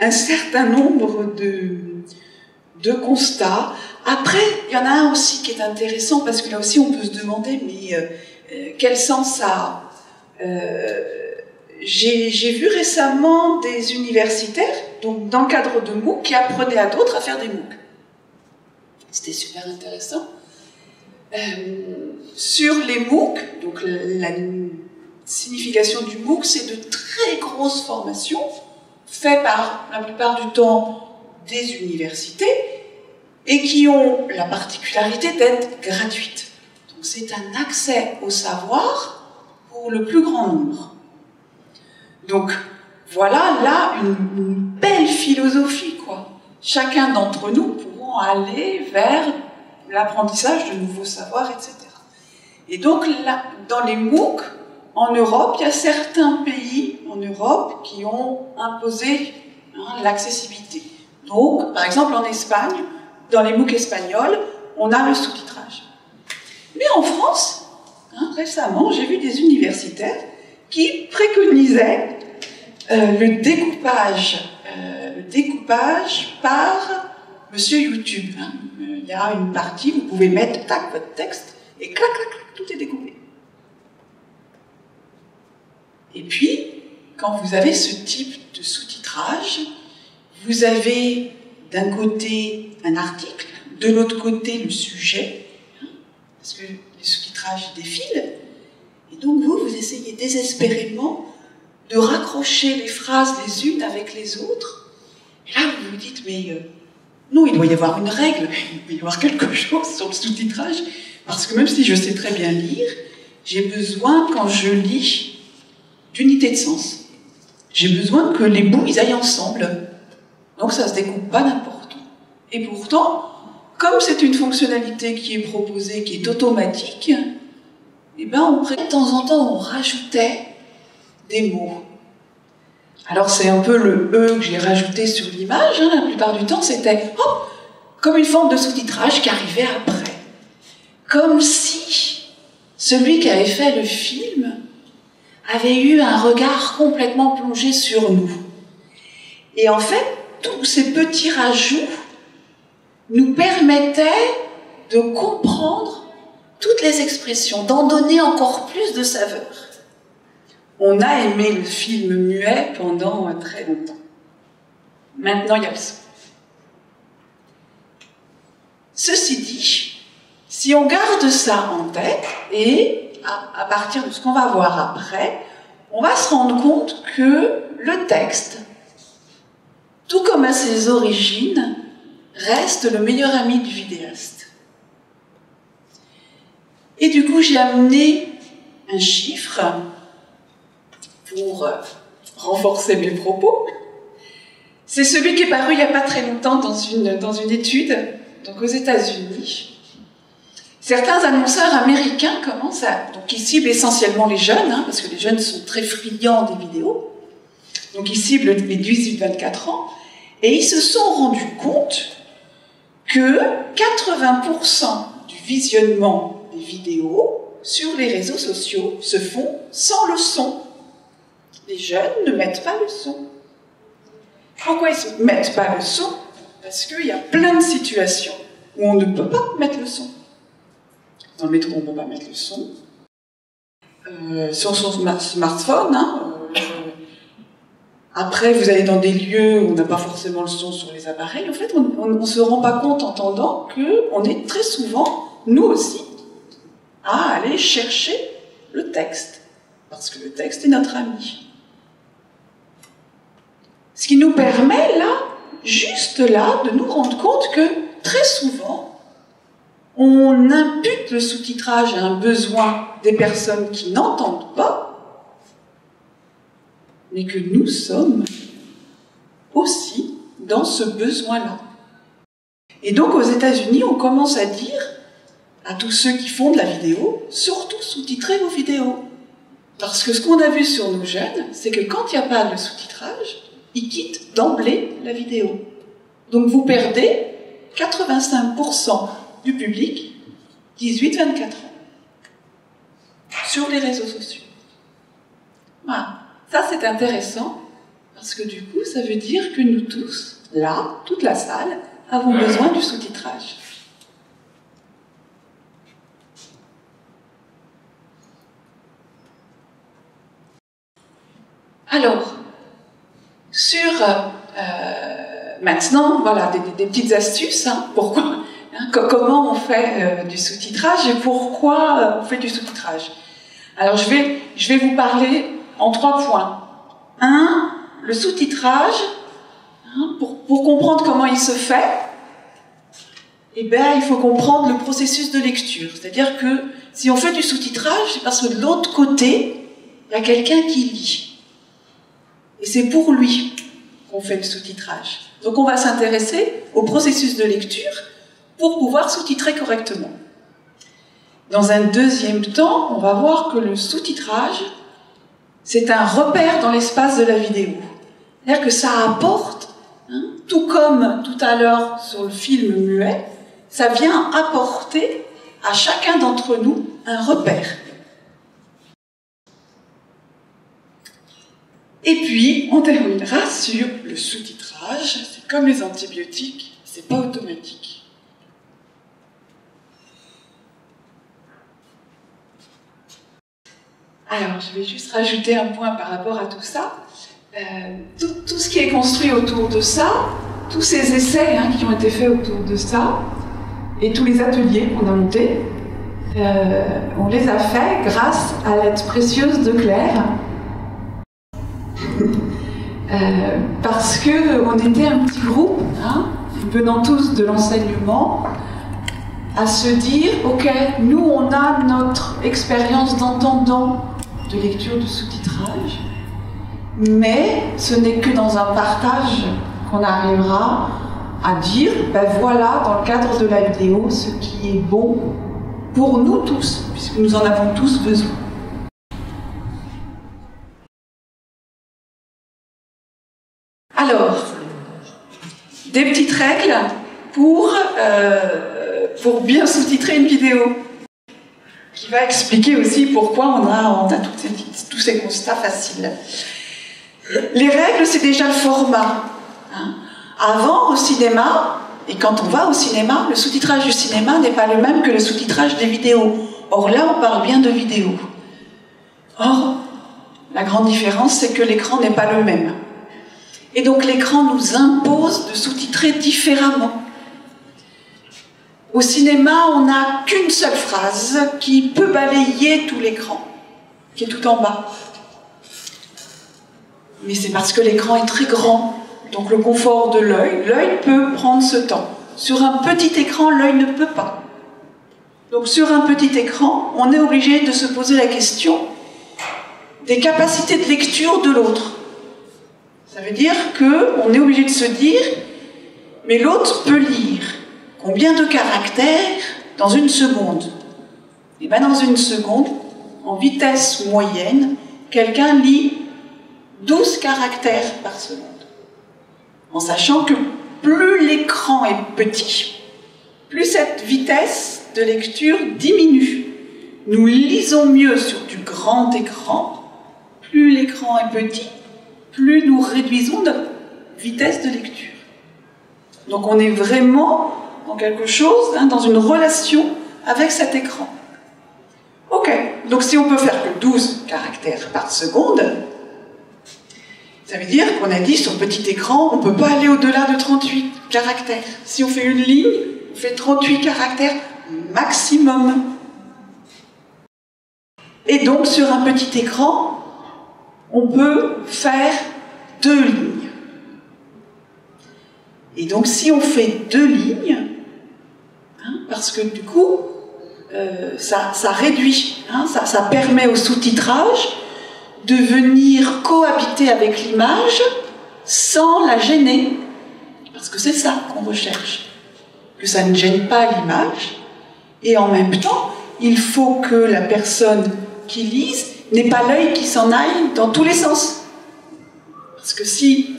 Un certain nombre de constats. Après, il y en a un aussi qui est intéressant, parce que là aussi on peut se demander, mais quel sens ça a? J'ai vu récemment des universitaires, donc dans le cadre de MOOC, qui apprenaient à d'autres à faire des MOOC. C'était super intéressant. Sur les MOOC, donc la signification du MOOC, c'est de très grosses formations faites par la plupart du temps des universités et qui ont la particularité d'être gratuites. Donc c'est un accès au savoir pour le plus grand nombre. Donc, voilà, là, une belle philosophie, quoi. Chacun d'entre nous pourront aller vers l'apprentissage de nouveaux savoirs, etc. Et donc, là, dans les MOOC, en Europe, il y a certains pays en Europe qui ont imposé hein, l'accessibilité. Donc, par exemple, en Espagne, dans les MOOC espagnols, on a le sous-titrage. Mais en France, hein, récemment, j'ai vu des universitaires qui préconisaient le découpage par Monsieur YouTube. Hein. Il y a une partie, vous pouvez mettre tac, votre texte, et clac, clac, clac, tout est découpé. Et puis, quand vous avez ce type de sous-titrage, vous avez d'un côté un article, de l'autre côté le sujet, hein, parce que les sous-titrages défilent, et donc vous essayez désespérément de raccrocher les phrases les unes avec les autres. Et là, vous vous dites, mais non, il doit y avoir une règle, il doit y avoir quelque chose sur le sous-titrage, parce que même si je sais très bien lire, j'ai besoin, quand je lis, d'unité de sens. J'ai besoin que les bouts, ils aillent ensemble. Donc ça ne se découpe pas n'importe où. Et pourtant, comme c'est une fonctionnalité qui est proposée, qui est automatique, eh ben, de temps en temps, on rajoutait des mots. Alors c'est un peu le « e » que j'ai rajouté sur l'image, hein, la plupart du temps c'était « oh, comme une forme de sous-titrage qui arrivait après. Comme si celui qui avait fait le film avait eu un regard complètement plongé sur nous. Et en fait, tous ces petits rajouts nous permettaient de comprendre toutes les expressions, d'en donner encore plus de saveur. On a aimé le film muet pendant très longtemps. Maintenant, il y a le son. Ceci dit, si on garde ça en tête, et à partir de ce qu'on va voir après, on va se rendre compte que le texte, tout comme à ses origines, reste le meilleur ami du vidéaste. Et du coup, j'ai amené un chiffre pour renforcer mes propos. C'est celui qui est paru il n'y a pas très longtemps dans une étude, donc aux États-Unis. Certains annonceurs américains commencent à... Donc ils ciblent essentiellement les jeunes, hein, parce que les jeunes sont très friands des vidéos. Donc ils ciblent les 18-24 ans. Et ils se sont rendus compte que 80% du visionnement des vidéos sur les réseaux sociaux se font sans le son. Les jeunes ne mettent pas le son. Pourquoi ils ne mettent pas le son? Parce qu'il y a plein de situations où on ne peut pas mettre le son. Dans le métro, on ne peut pas mettre le son. Sur son smartphone, hein, après, vous allez dans des lieux où on n'a pas forcément le son sur les appareils. En fait, on ne se rend pas compte en entendant qu'on est très souvent, nous aussi, à aller chercher le texte. Parce que le texte est notre ami. Ce qui nous permet, là, juste là, de nous rendre compte que, très souvent, on impute le sous-titrage à un besoin des personnes qui n'entendent pas, mais que nous sommes aussi dans ce besoin-là. Et donc aux États-Unis, on commence à dire à tous ceux qui font de la vidéo, surtout sous-titrez vos vidéos. Parce que ce qu'on a vu sur nos jeunes, c'est que quand il n'y a pas de sous-titrage, ils quittent d'emblée la vidéo. Donc vous perdez 85% du public 18-24 ans sur les réseaux sociaux. Voilà. Ça, c'est intéressant, parce que du coup, ça veut dire que nous tous, là, toute la salle, avons besoin du sous-titrage. Alors, maintenant, voilà, des petites astuces, hein, pourquoi, hein, comment on fait du sous-titrage et pourquoi on fait du sous-titrage. Alors, je vais vous parler... en 3 points. 1, le sous-titrage, hein, pour comprendre comment il se fait, eh bien, il faut comprendre le processus de lecture. C'est-à-dire que si on fait du sous-titrage, c'est parce que de l'autre côté, il y a quelqu'un qui lit. Et c'est pour lui qu'on fait le sous-titrage. Donc on va s'intéresser au processus de lecture pour pouvoir sous-titrer correctement. Dans un deuxième temps, on va voir que le sous-titrage, c'est un repère dans l'espace de la vidéo. C'est-à-dire que ça apporte, hein, tout comme tout à l'heure sur le film muet, ça vient apporter à chacun d'entre nous un repère. Et puis, on terminera sur le sous-titrage. C'est comme les antibiotiques, c'est pas automatique. Alors, je vais juste rajouter un point par rapport à tout ça. Tout ce qui est construit autour de ça, tous ces essais, hein, qui ont été faits autour de ça, et tous les ateliers qu'on a montés, on les a faits grâce à l'aide précieuse de Claire. Parce qu'on était un petit groupe, hein, venant tous de l'enseignement, à se dire, ok, nous on a notre expérience d'entendant de lecture de sous-titrage, mais ce n'est que dans un partage qu'on arrivera à dire, ben voilà, dans le cadre de la vidéo, ce qui est bon pour nous tous, puisque nous en avons tous besoin. Alors, des petites règles pour bien sous-titrer une vidéo, qui va expliquer aussi pourquoi on a tous ces constats faciles. Les règles, c'est déjà le format. Hein. Avant, au cinéma, et quand on va au cinéma, le sous-titrage du cinéma n'est pas le même que le sous-titrage des vidéos. Or là, on parle bien de vidéo. Or, la grande différence, c'est que l'écran n'est pas le même. Et donc l'écran nous impose de sous-titrer différemment. Au cinéma, on n'a qu'une seule phrase qui peut balayer tout l'écran, qui est tout en bas. Mais c'est parce que l'écran est très grand, donc le confort de l'œil, l'œil peut prendre ce temps. Sur un petit écran, l'œil ne peut pas. Donc sur un petit écran, on est obligé de se poser la question des capacités de lecture de l'autre. Ça veut dire qu'on est obligé de se dire, mais l'autre peut lire combien de caractères dans une seconde? Et bien dans une seconde, en vitesse moyenne, quelqu'un lit 12 caractères par seconde. En sachant que plus l'écran est petit, plus cette vitesse de lecture diminue. Nous lisons mieux sur du grand écran, plus l'écran est petit, plus nous réduisons notre vitesse de lecture. Donc on est vraiment dans quelque chose, hein, dans une relation avec cet écran. Ok, donc si on peut faire que 12 caractères par seconde, ça veut dire qu'on a dit sur petit écran, on ne peut pas aller au-delà de 38 caractères. Si on fait une ligne, on fait 38 caractères maximum. Et donc sur un petit écran, on peut faire 2 lignes. Et donc si on fait 2 lignes, hein, parce que du coup, ça réduit, hein, ça permet au sous-titrage de venir cohabiter avec l'image sans la gêner. Parce que c'est ça qu'on recherche, que ça ne gêne pas l'image. Et en même temps, il faut que la personne qui lise n'est pas l'œil qui s'en aille dans tous les sens. Parce que si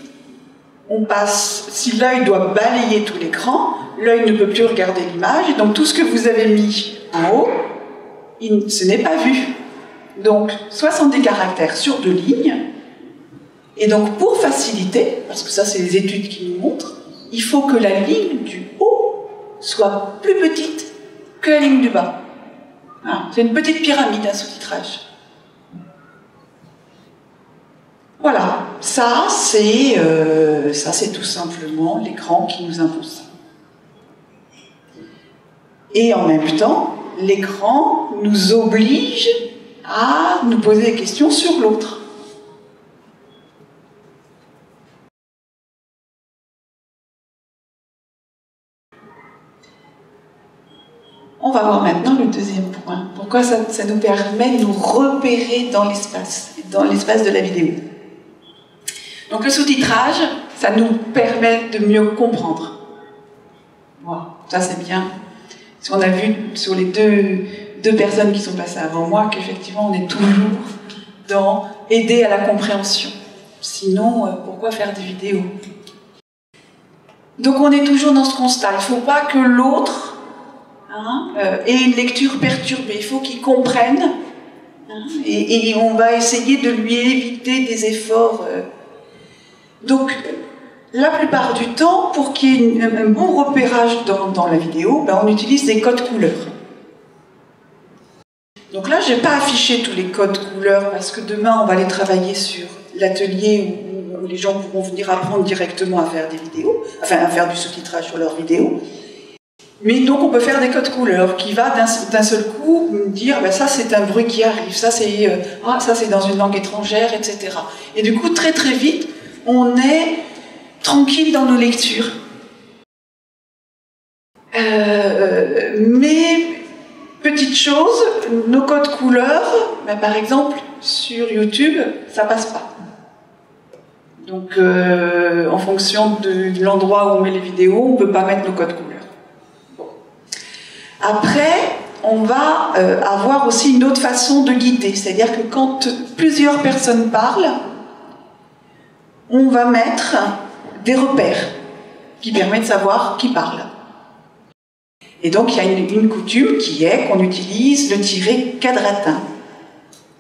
l'œil doit balayer tout l'écran, l'œil ne peut plus regarder l'image, et donc tout ce que vous avez mis en haut, ce n'est pas vu. Donc 70 caractères sur 2 lignes, et donc pour faciliter, parce que ça c'est les études qui nous montrent, il faut que la ligne du haut soit plus petite que la ligne du bas. C'est une petite pyramide, un sous-titrage. Voilà, ça c'est tout simplement l'écran qui nous impose ça. Et en même temps, l'écran nous oblige à nous poser des questions sur l'autre. On va voir maintenant le deuxième point. Pourquoi ça nous permet de nous repérer dans l'espace de la vidéo. Donc le sous-titrage, ça nous permet de mieux comprendre. Wow, ça c'est bien. Parce qu'on a vu sur les deux personnes qui sont passées avant moi qu'effectivement on est toujours dans aider à la compréhension. Sinon, pourquoi faire des vidéos? Donc on est toujours dans ce constat. Il ne faut pas que l'autre ait une lecture perturbée. Il faut qu'il comprenne. Hein, et on va essayer de lui éviter des efforts. Donc, la plupart du temps, pour qu'il y ait un bon repérage dans la vidéo, ben on utilise des codes couleurs. Donc là, je n'ai pas affiché tous les codes couleurs parce que demain, on va les travailler sur l'atelier où les gens pourront venir apprendre directement à faire des vidéos, enfin à faire du sous-titrage sur leurs vidéos. Mais donc, on peut faire des codes couleurs qui va d'un seul coup me dire ben, ça, c'est un bruit qui arrive, ça, c'est dans une langue étrangère, etc. Et du coup, très très vite, on est tranquille dans nos lectures. Mais, petite chose, nos codes couleurs, ben par exemple, sur YouTube, ça passe pas. Donc, en fonction de l'endroit où on met les vidéos, on ne peut pas mettre nos codes couleurs. Bon. Après, on va avoir aussi une autre façon de guider. C'est-à-dire que quand plusieurs personnes parlent, on va mettre des repères qui permettent de savoir qui parle. Et donc il y a une coutume qui est qu'on utilise le tiret quadratin.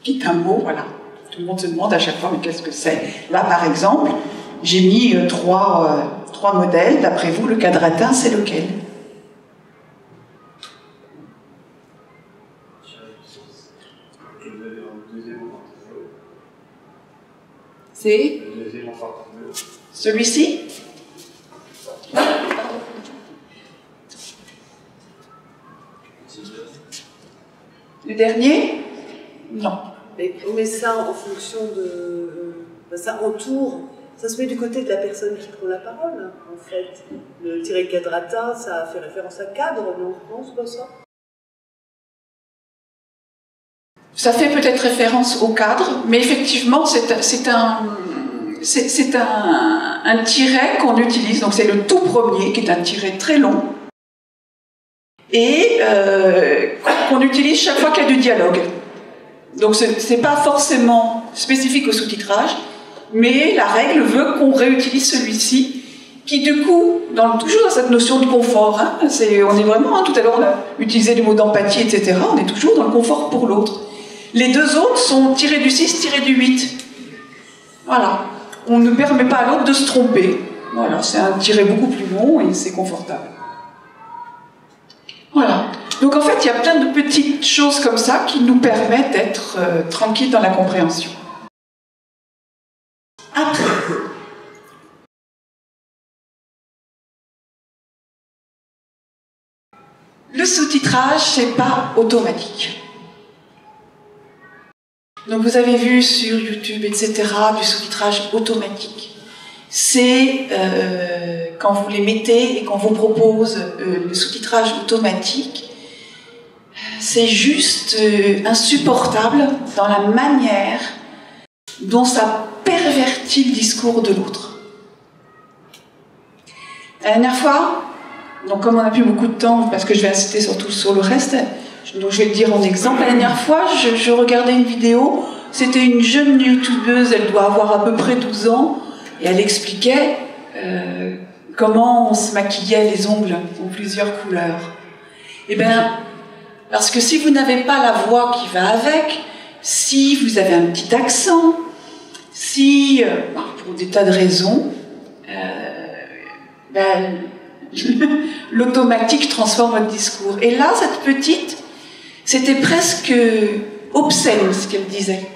Puis un mot, voilà. Tout le monde se demande à chaque fois, mais qu'est-ce que c'est? Là, par exemple, j'ai mis trois modèles. D'après vous, le quadratin, c'est lequel? C'est celui-ci? Le dernier? Non. Mais on met ça en fonction de... ça entoure... Ça se met du côté de la personne qui prend la parole, en fait. Le tiret quadratin, ça fait référence à cadre, non? C'est pas ça? Ça fait peut-être référence au cadre, mais effectivement, c'est un tiret qu'on utilise. Donc c'est le tout premier, qui est un tiret très long, et qu'on utilise chaque fois qu'il y a du dialogue. Donc ce n'est pas forcément spécifique au sous-titrage, mais la règle veut qu'on réutilise celui-ci, qui du coup, toujours dans cette notion de confort, hein, on est vraiment, hein, tout à l'heure on a utilisé le mot d'empathie, etc., on est toujours dans le confort pour l'autre. Les deux autres sont tirés du 6, tirés du 8. Voilà. On ne permet pas à l'autre de se tromper. Voilà, c'est un tiret beaucoup plus long et c'est confortable. Voilà. Donc en fait, il y a plein de petites choses comme ça qui nous permettent d'être tranquilles dans la compréhension. Après, le sous-titrage, c'est pas automatique. Donc vous avez vu sur YouTube, etc., du sous-titrage automatique. C'est quand vous les mettez et qu'on vous propose le sous-titrage automatique, c'est juste insupportable dans la manière dont ça pervertit le discours de l'autre. La dernière fois, donc comme on n'a plus beaucoup de temps, parce que je vais insister surtout sur le reste, donc je vais le dire en exemple. La dernière fois, je regardais une vidéo, c'était une jeune youtubeuse, elle doit avoir à peu près 12 ans, et elle expliquait comment on se maquillait les ongles en plusieurs couleurs. Eh bien, parce que si vous n'avez pas la voix qui va avec, si vous avez un petit accent, si, pour des tas de raisons, ben, l'automatique transforme votre discours. Et là, cette petite, c'était presque obscène ce qu'elle disait.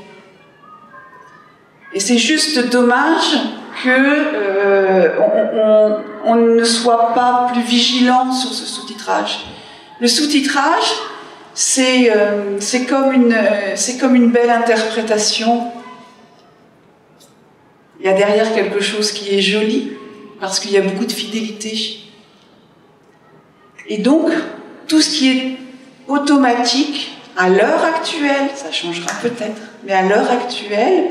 Et c'est juste dommage qu'on on ne soit pas plus vigilant sur ce sous-titrage. Le sous-titrage, c'est comme une belle interprétation. Il y a derrière quelque chose qui est joli, parce qu'il y a beaucoup de fidélité. Et donc, tout ce qui est automatique, à l'heure actuelle, ça changera peut-être, mais à l'heure actuelle,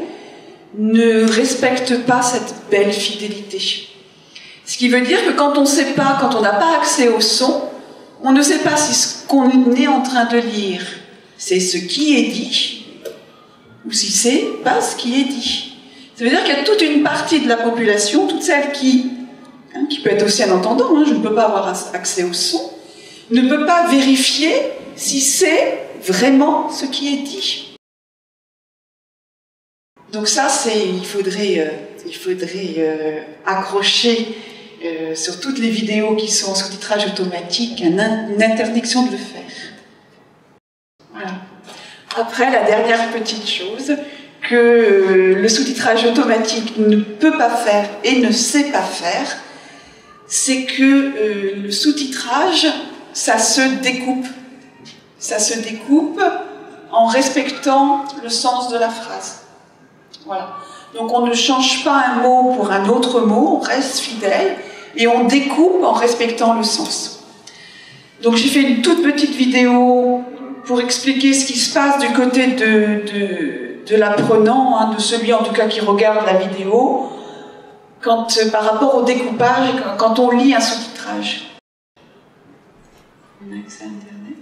ne respecte pas cette belle fidélité. Ce qui veut dire que quand on ne sait pas, quand on n'a pas accès au son, on ne sait pas si ce qu'on est en train de lire, c'est ce qui est dit, ou si c'est pas ce qui est dit. Ça veut dire qu'il y a toute une partie de la population, toutes celles qui peut être aussi un entendant, hein, je ne peux pas avoir accès au son, ne peut pas vérifier si c'est vraiment ce qui est dit. Donc ça, il faudrait accrocher sur toutes les vidéos qui sont en sous-titrage automatique une interdiction de le faire. Voilà. Après, la dernière petite chose que le sous-titrage automatique ne peut pas faire et ne sait pas faire, c'est que le sous-titrage, ça se découpe en respectant le sens de la phrase. Voilà. Donc on ne change pas un mot pour un autre mot, on reste fidèle et on découpe en respectant le sens. Donc j'ai fait une toute petite vidéo pour expliquer ce qui se passe du côté de l'apprenant, hein, de celui en tout cas qui regarde la vidéo, par rapport au découpage, quand on lit un sous-titrage. On a accès à Internet.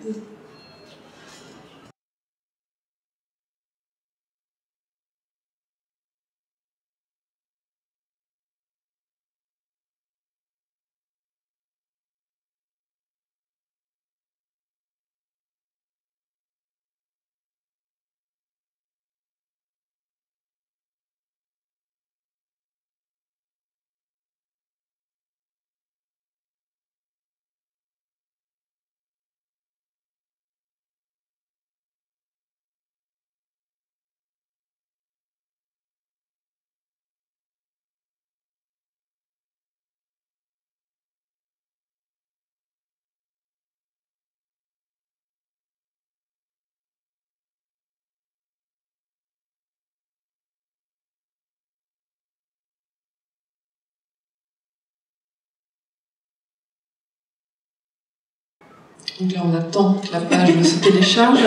Donc là, on attend que la page se télécharge.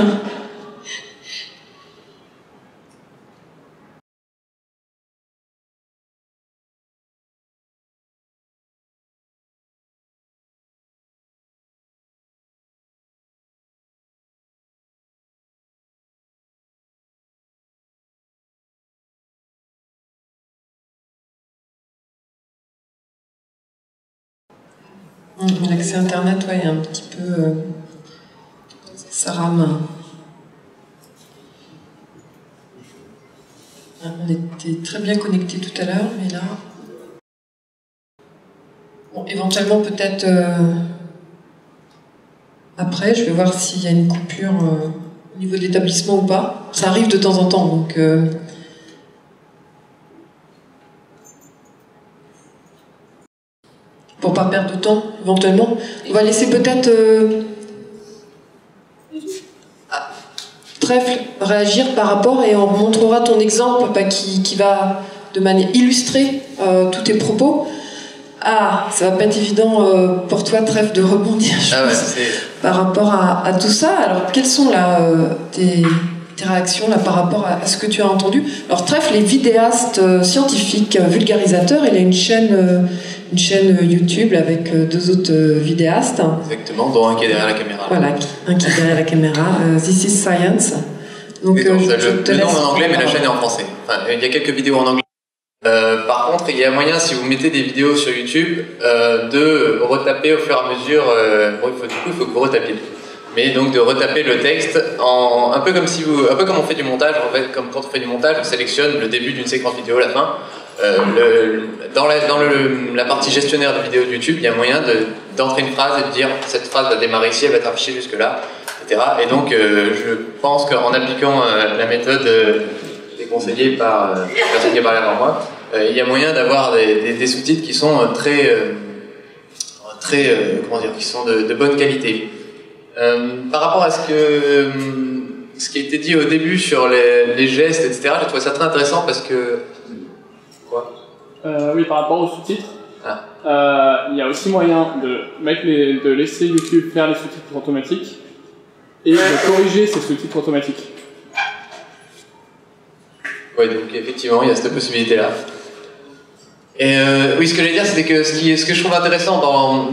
L'accès internet, ouais, est un petit peu... ça rame. On était très bien connectés tout à l'heure, mais là... Bon, éventuellement, peut-être... après, je vais voir s'il y a une coupure au niveau de l'établissement ou pas. Ça arrive de temps en temps, donc... pour pas perdre de temps, éventuellement. On va laisser peut-être Trèfle réagir par rapport, et on montrera ton exemple qui va de manière illustrer tous tes propos. Ah, ça va pas être évident pour toi, Trèfle, de rebondir, je pense, par rapport à tout ça. Alors, quelles sont là, tes réactions là, par rapport à ce que tu as entendu? Alors, Trèfle est vidéaste scientifique, vulgarisateur. Il a une chaîne YouTube avec deux autres vidéastes. Exactement, dont un qui est derrière la caméra. Voilà, un qui est derrière la caméra, This is Science. Donc, le nom en anglais, mais la chaîne est en français. Enfin, il y a quelques vidéos en anglais. Par contre, il y a moyen, si vous mettez des vidéos sur YouTube, de retaper au fur et à mesure. Bon, il faut que vous retapiez. Mais donc de retaper le texte, un peu comme si vous, un peu comme on fait du montage, en fait, comme quand on fait du montage, on sélectionne le début d'une séquence vidéo, la fin. Dans la partie gestionnaire de vidéo de YouTube, il y a moyen d'entrer une phrase et de dire cette phrase va démarrer ici, elle va être affichée jusque là, etc. Et donc je pense qu'en appliquant la méthode déconseillée par la personne qui a parlé avant moi, il y a moyen d'avoir des sous-titres qui sont comment dire, qui sont de bonne qualité. Par rapport à ce qui a été dit au début sur les gestes, etc., j'ai trouvé ça très intéressant parce que oui, par rapport aux sous-titres, il y a aussi moyen de laisser YouTube faire les sous-titres automatiques et de corriger ces sous-titres automatiques. Oui, donc effectivement, il y a cette possibilité-là. Et oui, ce que j'allais dire, c'était que ce que je trouve intéressant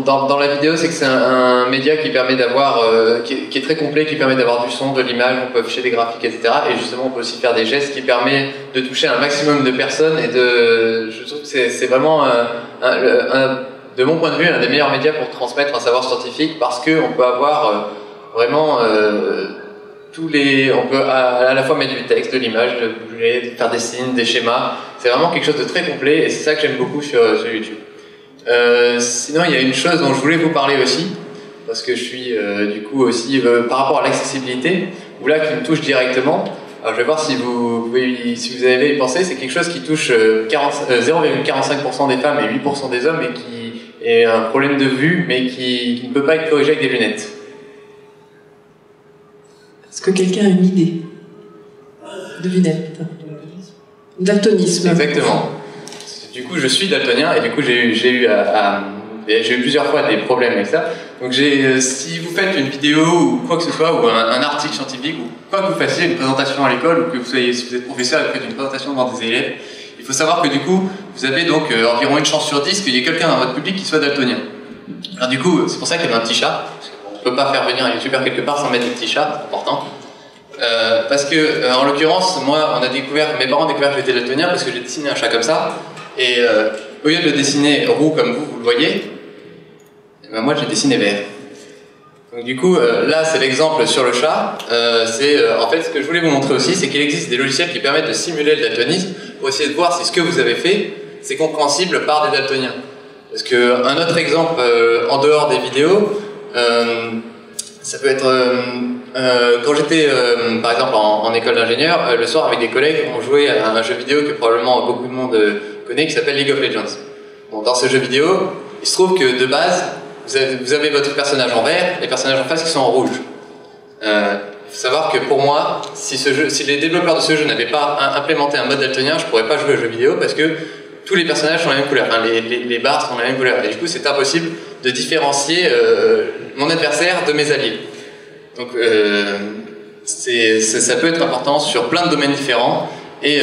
dans la vidéo, c'est que c'est un média qui permet d'avoir, qui est très complet, qui permet d'avoir du son, de l'image, on peut afficher des graphiques, etc. Et justement, on peut aussi faire des gestes qui permettent de toucher un maximum de personnes. Et je trouve que c'est vraiment, de mon point de vue, un des meilleurs médias pour transmettre un savoir scientifique, parce qu'on peut avoir vraiment... on peut à la fois mettre du texte, de l'image, de bouger, de faire des signes, des schémas. C'est vraiment quelque chose de très complet et c'est ça que j'aime beaucoup sur YouTube. Sinon, il y a une chose dont je voulais vous parler aussi, parce que je suis du coup aussi par rapport à l'accessibilité, ou là qui me touche directement. Alors je vais voir si si vous avez pensé, c'est quelque chose qui touche 0,45% des femmes et 8% des hommes, et qui est un problème de vue, mais qui ne peut pas être corrigé avec des lunettes. Est-ce que quelqu'un a une idée de lunettes? Daltonisme. Exactement. Du coup, je suis daltonien et du coup, j'ai eu plusieurs fois des problèmes avec ça. Donc, si vous faites une vidéo ou quoi que ce soit, ou un article scientifique, ou quoi que vous fassiez, une présentation à l'école, ou que vous soyez, si vous êtes professeur et que vous faites une présentation devant des élèves, il faut savoir que du coup, vous avez donc environ une chance sur 10 qu'il y ait quelqu'un dans votre public qui soit daltonien. Alors, du coup, c'est pour ça qu'il y avait un petit chat. On ne peut pas faire venir un youtubeur quelque part sans mettre des petits chats, c'est important. Parce que, en l'occurrence, moi, mes parents ont découvert que j'étais daltonien parce que j'ai dessiné un chat comme ça. Et au lieu de le dessiner roux comme vous le voyez, ben moi j'ai dessiné vert. Donc du coup, là c'est l'exemple sur le chat. En fait, ce que je voulais vous montrer aussi, c'est qu'il existe des logiciels qui permettent de simuler le daltonisme pour essayer de voir si ce que vous avez fait, c'est compréhensible par des daltoniens. Parce qu'un autre exemple, en dehors des vidéos, ça peut être quand j'étais par exemple en école d'ingénieur, le soir avec des collègues on jouait à un jeu vidéo que probablement beaucoup de monde connaît, qui s'appelle League of Legends. Bon, dans ce jeu vidéo, il se trouve que de base vous avez votre personnage en vert, les personnages en face qui sont en rouge. Il faut savoir que pour moi, si les développeurs de ce jeu n'avaient pas implémenté un mode daltonien, je pourrais pas jouer au jeu vidéo parce que tous les personnages sont la même couleur, enfin, les barres sont la même couleur, et du coup c'est impossible de différencier mon adversaire de mes alliés. Donc ça peut être important sur plein de domaines différents. Et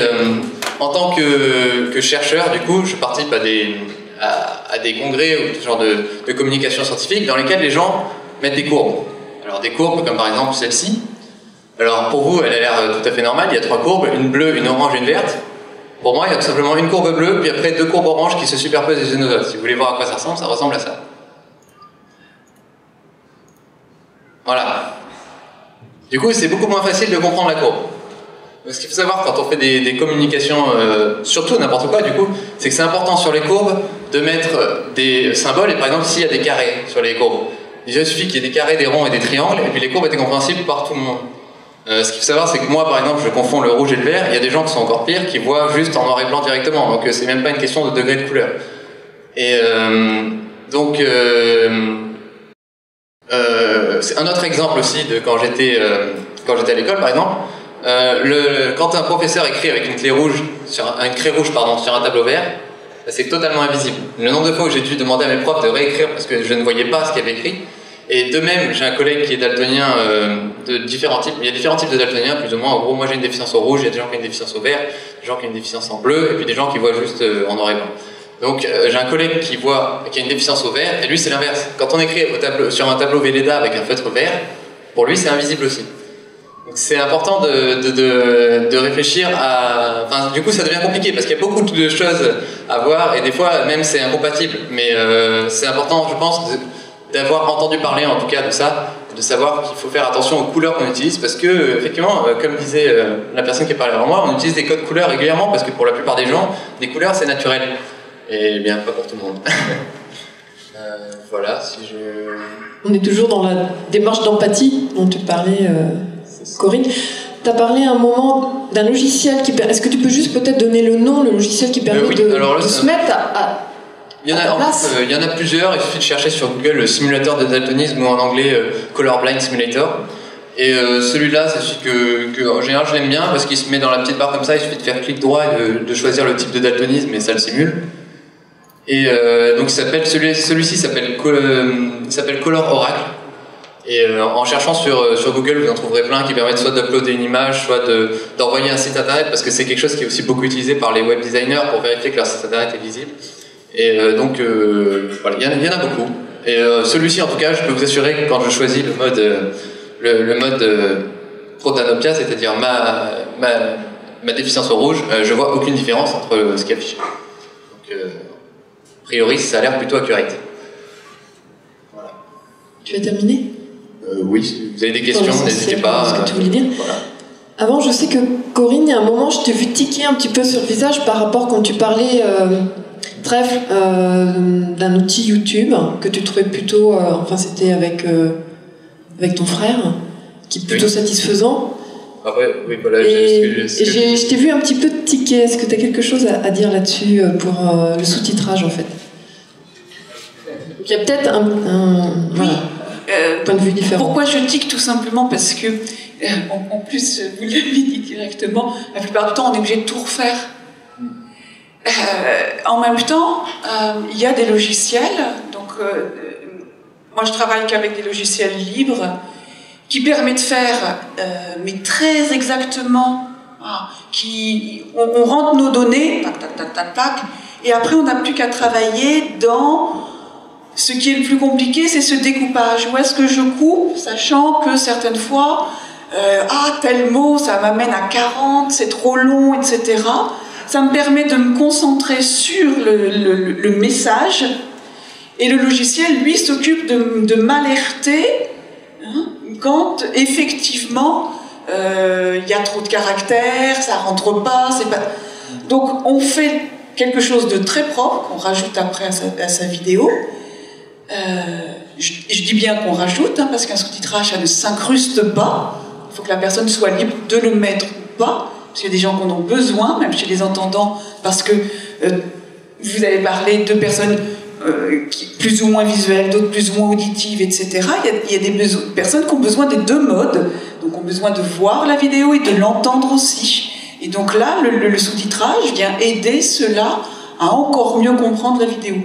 en tant que chercheur, du coup, je participe à des congrès ou ce genre de communication scientifique dans lesquels les gens mettent des courbes. Alors des courbes comme par exemple celle-ci. Alors pour vous, elle a l'air tout à fait normale, il y a trois courbes, une bleue, une orange et une verte. Pour moi, il y a tout simplement une courbe bleue, puis après deux courbes oranges qui se superposent les unes aux autres. Si vous voulez voir à quoi ça ressemble à ça. Voilà. Du coup, c'est beaucoup moins facile de comprendre la courbe. Ce qu'il faut savoir quand on fait des communications, surtout n'importe quoi, du coup, c'est que c'est important sur les courbes de mettre des symboles, et par exemple ici il y a des carrés sur les courbes. Déjà, il suffit qu'il y ait des carrés, des ronds et des triangles, et puis les courbes étaient compréhensibles par tout le monde. Ce qu'il faut savoir, c'est que moi, par exemple, je confonds le rouge et le vert, il y a des gens qui sont encore pires, qui voient juste en noir et blanc directement, donc c'est même pas une question de degré de couleur. Et c'est un autre exemple aussi de quand j'étais à l'école, par exemple. Quand un professeur écrit avec une craie rouge sur un tableau vert, c'est totalement invisible. Le nombre de fois où j'ai dû demander à mes profs de réécrire parce que je ne voyais pas ce qu'il y avait écrit. Et de même, j'ai un collègue qui est daltonien de différents types. Il y a différents types de daltoniens, plus ou moins. En gros, moi j'ai une déficience au rouge, il y a des gens qui ont une déficience au vert, des gens qui ont une déficience en bleu, et puis des gens qui voient juste en noir et blanc. Donc j'ai un collègue qui a une déficience au vert, et lui c'est l'inverse. Quand on écrit sur un tableau Velleda avec un feutre vert, pour lui c'est invisible aussi. C'est important de réfléchir à... Enfin, du coup, ça devient compliqué parce qu'il y a beaucoup de choses à voir et des fois, même, c'est incompatible. Mais c'est important, je pense, d'avoir entendu parler, en tout cas, de ça, de savoir qu'il faut faire attention aux couleurs qu'on utilise parce que, effectivement, comme disait la personne qui parlait avant moi, on utilise des codes couleurs régulièrement parce que pour la plupart des gens, des couleurs, c'est naturel. Et bien, pas pour tout le monde. Voilà, si je... On est toujours dans la démarche d'empathie dont tu parlais... Corinne, tu as parlé à un moment d'un logiciel qui... Est-ce que tu peux juste peut-être donner le nom, le logiciel qui permet oui. de se mettre à la place ? Il y en a plusieurs, il suffit de chercher sur Google le simulateur de daltonisme ou en anglais Colorblind Simulator. Et celui-là, c'est celui que en général je l'aime bien parce qu'il se met dans la petite barre comme ça, il suffit de faire clic droit et de choisir le type de daltonisme et ça le simule. Et donc celui-ci s'appelle Color Oracle. Et en cherchant sur Google, vous en trouverez plein qui permettent soit d'uploader une image, soit d'envoyer un site internet, parce que c'est quelque chose qui est aussi beaucoup utilisé par les web designers pour vérifier que leur site internet est visible. Et donc, voilà, il y en a beaucoup. Et celui-ci, en tout cas, je peux vous assurer que quand je choisis le mode protanopia, c'est-à-dire ma déficience au rouge, je vois aucune différence entre ce qui est affiché. Donc, a priori, ça a l'air plutôt accurate. Voilà. Tu as terminé ? Oui, si vous avez des questions, n'hésitez pas. Ce que tu voulais dire. Voilà. Avant, je sais que Corinne, il y a un moment, je t'ai vu tiquer un petit peu sur le visage par rapport quand tu parlais, Trèfle, d'un outil YouTube que tu trouvais plutôt, enfin c'était avec ton frère, qui est plutôt oui. satisfaisant. Ah ouais, oui, voilà. Et je t'ai vu un petit peu tiquer. Est-ce que tu as quelque chose à dire là-dessus pour le sous-titrage en fait ? Il y a peut-être voilà. Point de vue différent. Pourquoi je tique? Tout simplement parce que, en plus, vous l'avez dit directement, la plupart du temps, on est obligé de tout refaire. En même temps, il y a des logiciels. Donc, moi, je travaille qu'avec des logiciels libres qui permettent de faire, mais très exactement, on rentre nos données, tac, tac, tac, tac, tac, et après, on n'a plus qu'à travailler dans... Ce qui est le plus compliqué, c'est ce découpage. Où est-ce que je coupe, sachant que certaines fois, tel mot, ça m'amène à 40, c'est trop long, etc. Ça me permet de me concentrer sur le message. Et le logiciel, lui, s'occupe de m'alerter hein, quand, effectivement, il y a trop de caractères, ça rentre pas, c'est pas... Donc, on fait quelque chose de très propre, qu'on rajoute après à sa vidéo. Je dis bien qu'on rajoute hein, parce qu'un sous-titrage ça ne s'incruste pas, il faut que la personne soit libre de le mettre ou pas, parce qu'il y a des gens qui en ont besoin même chez les entendants, parce que vous avez parlé de personnes qui, plus ou moins visuelles, d'autres plus ou moins auditives, etc. Il y a des personnes qui ont besoin des deux modes, donc ont besoin de voir la vidéo et de l'entendre aussi, et donc là le sous-titrage vient aider ceux-là à encore mieux comprendre la vidéo.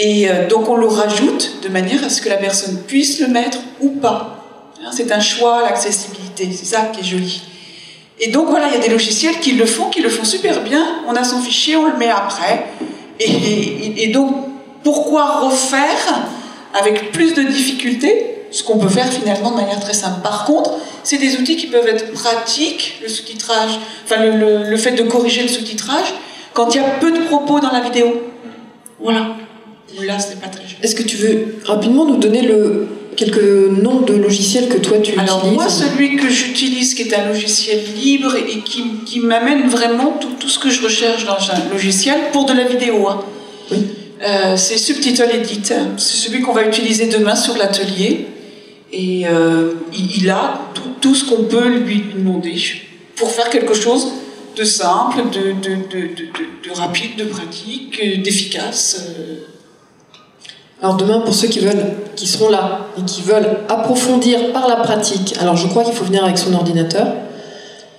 Et donc on le rajoute de manière à ce que la personne puisse le mettre ou pas. C'est un choix, l'accessibilité, c'est ça qui est joli. Et donc voilà, il y a des logiciels qui le font super bien, on a son fichier, on le met après. Et donc pourquoi refaire avec plus de difficultés ce qu'on peut faire finalement de manière très simple. Par contre, c'est des outils qui peuvent être pratiques, le sous-titrage, enfin le fait de corriger le sous-titrage, quand il y a peu de propos dans la vidéo. Voilà. Là, ce n'est pas très joli. Est-ce que tu veux rapidement nous donner quelques noms de logiciels que toi tu utilises? Alors moi, celui que j'utilise, qui est un logiciel libre et qui m'amène vraiment tout ce que je recherche dans un logiciel pour de la vidéo. Hein. Oui. C'est Subtitle Edit. C'est celui qu'on va utiliser demain sur l'atelier. Et il a tout ce qu'on peut lui demander pour faire quelque chose de simple, de rapide, de pratique, d'efficace. Alors demain, pour ceux qui seront là et qui veulent approfondir par la pratique, alors je crois qu'il faut venir avec son ordinateur.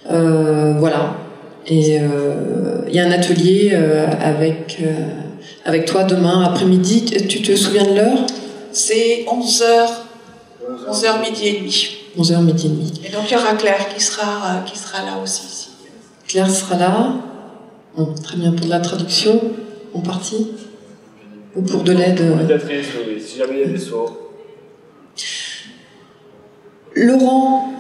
Voilà. Et il y a un atelier avec toi demain après-midi. Tu te souviens de l'heure? C'est 11h. 11h midi et demi. 11h midi et demi. Et donc il y aura Claire qui sera là aussi. Ici. Claire sera là. Bon, très bien, pour de la traduction, en partie. Ou pour de l'aide. Si jamais il y a des soins. Laurent,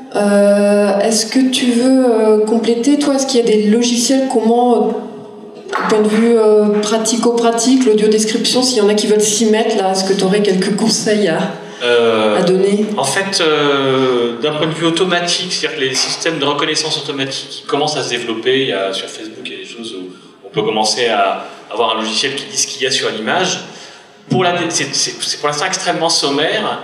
est-ce que tu veux compléter, toi? Est-ce qu'il y a des logiciels, comment, du point de vue pratico-pratique, l'audio-description, s'il y en a qui veulent s'y mettre, là, est-ce que tu aurais quelques conseils à donner? En fait, d'un point de vue automatique, c'est-à-dire que les systèmes de reconnaissance automatique commencent à se développer. Il y a, sur Facebook, il y a des choses où on peut commencer à avoir un logiciel qui dit ce qu'il y a sur l'image. C'est pour l'instant extrêmement sommaire,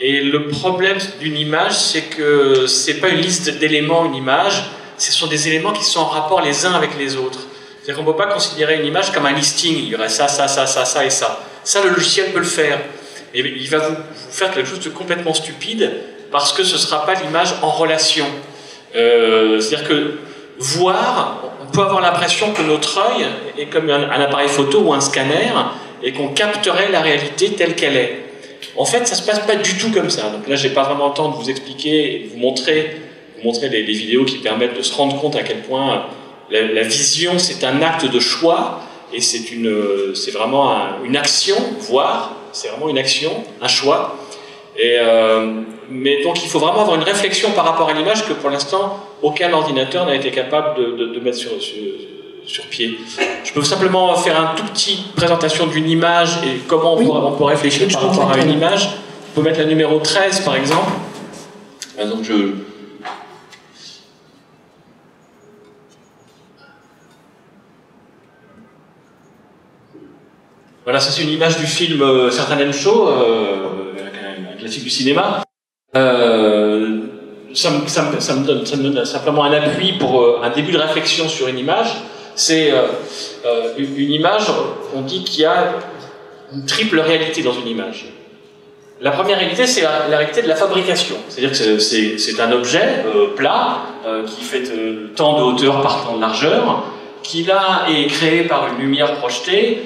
et le problème d'une image, c'est que c'est pas une liste d'éléments, une image, ce sont des éléments qui sont en rapport les uns avec les autres. C'est-à-dire qu'on ne peut pas considérer une image comme un listing, il y aurait ça, ça, ça, ça, ça et ça. Ça, le logiciel peut le faire. Et il va vous faire quelque chose de complètement stupide, parce que ce ne sera pas l'image en relation. C'est-à-dire que voir, on peut avoir l'impression que notre œil est comme un appareil photo ou un scanner et qu'on capterait la réalité telle qu'elle est. En fait, ça ne se passe pas du tout comme ça. Donc là, je n'ai pas vraiment le temps de vous expliquer et de vous montrer les vidéos qui permettent de se rendre compte à quel point la vision, c'est un acte de choix et c'est vraiment une action, voir, c'est vraiment une action, un choix. Mais donc il faut vraiment avoir une réflexion par rapport à l'image que pour l'instant aucun ordinateur n'a été capable de mettre sur pied. Je peux simplement faire une toute petite présentation d'une image et comment on peut réfléchir par rapport à une image. On peut mettre la numéro 13 par exemple. Donc Voilà, ça c'est une image du film Certain M. Show, un classique du cinéma. Ça me donne simplement un appui pour un début de réflexion sur une image. C'est une image, on dit qu'il y a une triple réalité dans une image. La première réalité, c'est la réalité de la fabrication. C'est-à-dire que c'est un objet plat qui fait tant de hauteur par tant de largeur, qui là est créé par une lumière projetée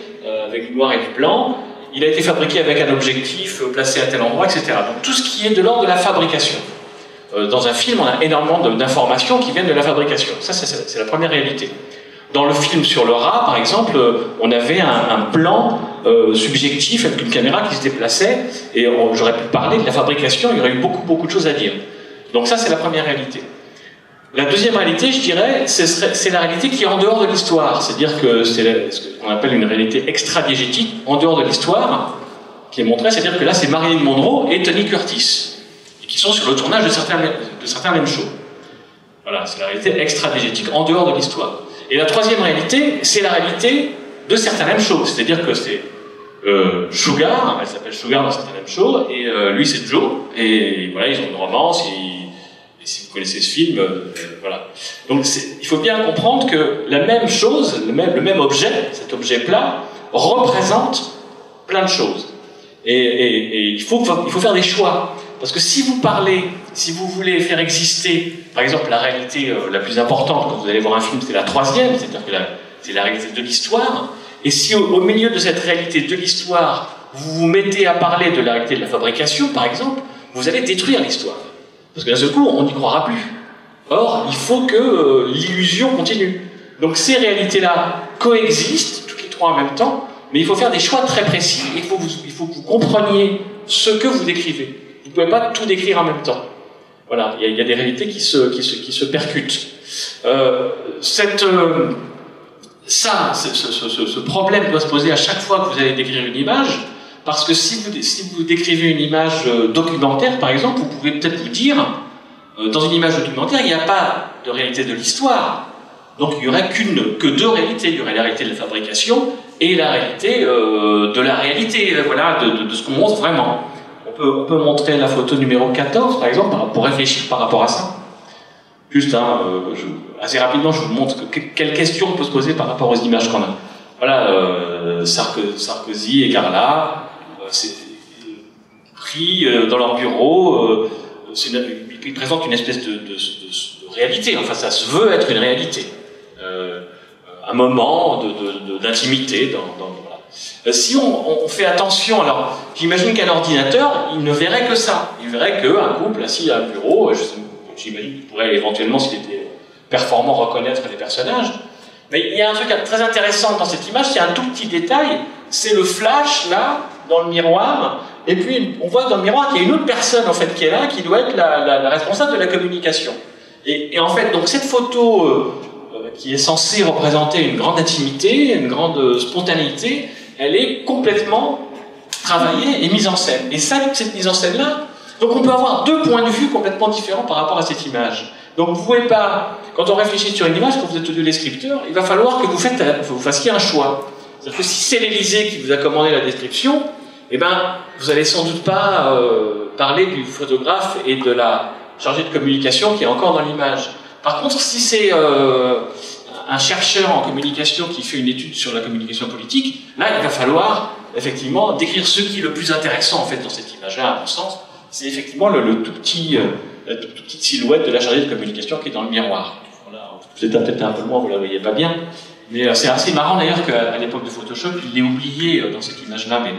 avec du noir et du blanc. Il a été fabriqué avec un objectif, placé à tel endroit, etc. Donc tout ce qui est de l'ordre de la fabrication. Dans un film, on a énormément d'informations qui viennent de la fabrication. Ça, c'est la première réalité. Dans le film sur le rat, par exemple, on avait un plan subjectif avec une caméra qui se déplaçait, et j'aurais pu parler de la fabrication, il y aurait eu beaucoup, beaucoup de choses à dire. Donc ça, c'est la première réalité. La deuxième réalité, je dirais, c'est la réalité qui est en dehors de l'histoire. C'est-à-dire que c'est ce qu'on appelle une réalité extradiégétique, en dehors de l'histoire, qui est montrée. C'est-à-dire que là, c'est Marilyn Monroe et Tony Curtis, qui sont sur le tournage de certains même shows. Voilà, c'est la réalité extradiégétique, en dehors de l'histoire. Et la troisième réalité, c'est la réalité de certains même shows. C'est-à-dire que c'est Sugar, elle s'appelle Sugar dans certains même shows, et lui, c'est Joe. Et voilà, ils ont une romance, et si vous connaissez ce film, voilà. Donc il faut bien comprendre que la même chose, le même objet, cet objet plat, représente plein de choses. Et il faut faire des choix. Parce que si vous voulez faire exister, par exemple, la réalité la plus importante, quand vous allez voir un film, c'est la troisième, c'est-à-dire que la c'est la réalité de l'histoire. Et si au milieu de cette réalité de l'histoire, vous vous mettez à parler de la réalité de la fabrication, par exemple, vous allez détruire l'histoire. Parce que d'un seul coup, on n'y croira plus. Or, il faut que l'illusion continue. Donc ces réalités-là coexistent, toutes les trois en même temps, mais il faut faire des choix très précis, et il faut que vous compreniez ce que vous décrivez. Vous ne pouvez pas tout décrire en même temps. Voilà, il y a des réalités qui se percutent. Ce problème doit se poser à chaque fois que vous allez décrire une image, parce que si vous décrivez une image documentaire, par exemple, vous pouvez peut-être vous dire, dans une image documentaire, il n'y a pas de réalité de l'histoire. Donc il n'y aurait que deux réalités. Il y aurait la réalité de la fabrication et la réalité de la réalité, voilà, de ce qu'on montre vraiment. On peut montrer la photo numéro 14, par exemple, pour réfléchir par rapport à ça. Juste, hein, assez rapidement, je vous montre quelles questions on peut se poser par rapport aux images qu'on a. Voilà, Sarkozy et Carla, pris dans leur bureau, ils présentent une espèce de réalité, enfin ça se veut être une réalité. Un moment d'intimité dans si on fait attention, alors j'imagine qu'un ordinateur, il ne verrait que ça. Il verrait qu'un couple assis à un bureau, j'imagine qu'il pourrait éventuellement, s'il était performant, reconnaître les personnages. Mais il y a un truc très intéressant dans cette image, c'est un tout petit détail, c'est le flash là, dans le miroir, et puis on voit dans le miroir qu'il y a une autre personne en fait qui est là, qui doit être la responsable de la communication. Et en fait, donc cette photo qui est censée représenter une grande intimité, une grande spontanéité, elle est complètement travaillée et mise en scène. Et ça, cette mise en scène-là, donc on peut avoir deux points de vue complètement différents par rapport à cette image. Donc vous ne pouvez pas, quand on réfléchit sur une image, quand vous êtes tous deux les scripteurs, il va falloir que vous fassiez un choix. C'est-à-dire que si c'est l'Élysée qui vous a commandé la description, eh ben, vous n'allez sans doute pas parler du photographe et de la chargée de communication qui est encore dans l'image. Par contre, si c'est un chercheur en communication qui fait une étude sur la communication politique, là, il va falloir effectivement décrire ce qui est le plus intéressant en fait dans cette image-là, à mon sens, c'est effectivement la toute petite silhouette de la chargée de communication qui est dans le miroir. Voilà, vous êtes peut-être un peu loin, vous ne la voyez pas bien, mais c'est assez marrant d'ailleurs qu'à l'époque de Photoshop, il l'ait oublié dans cette image-là. Mais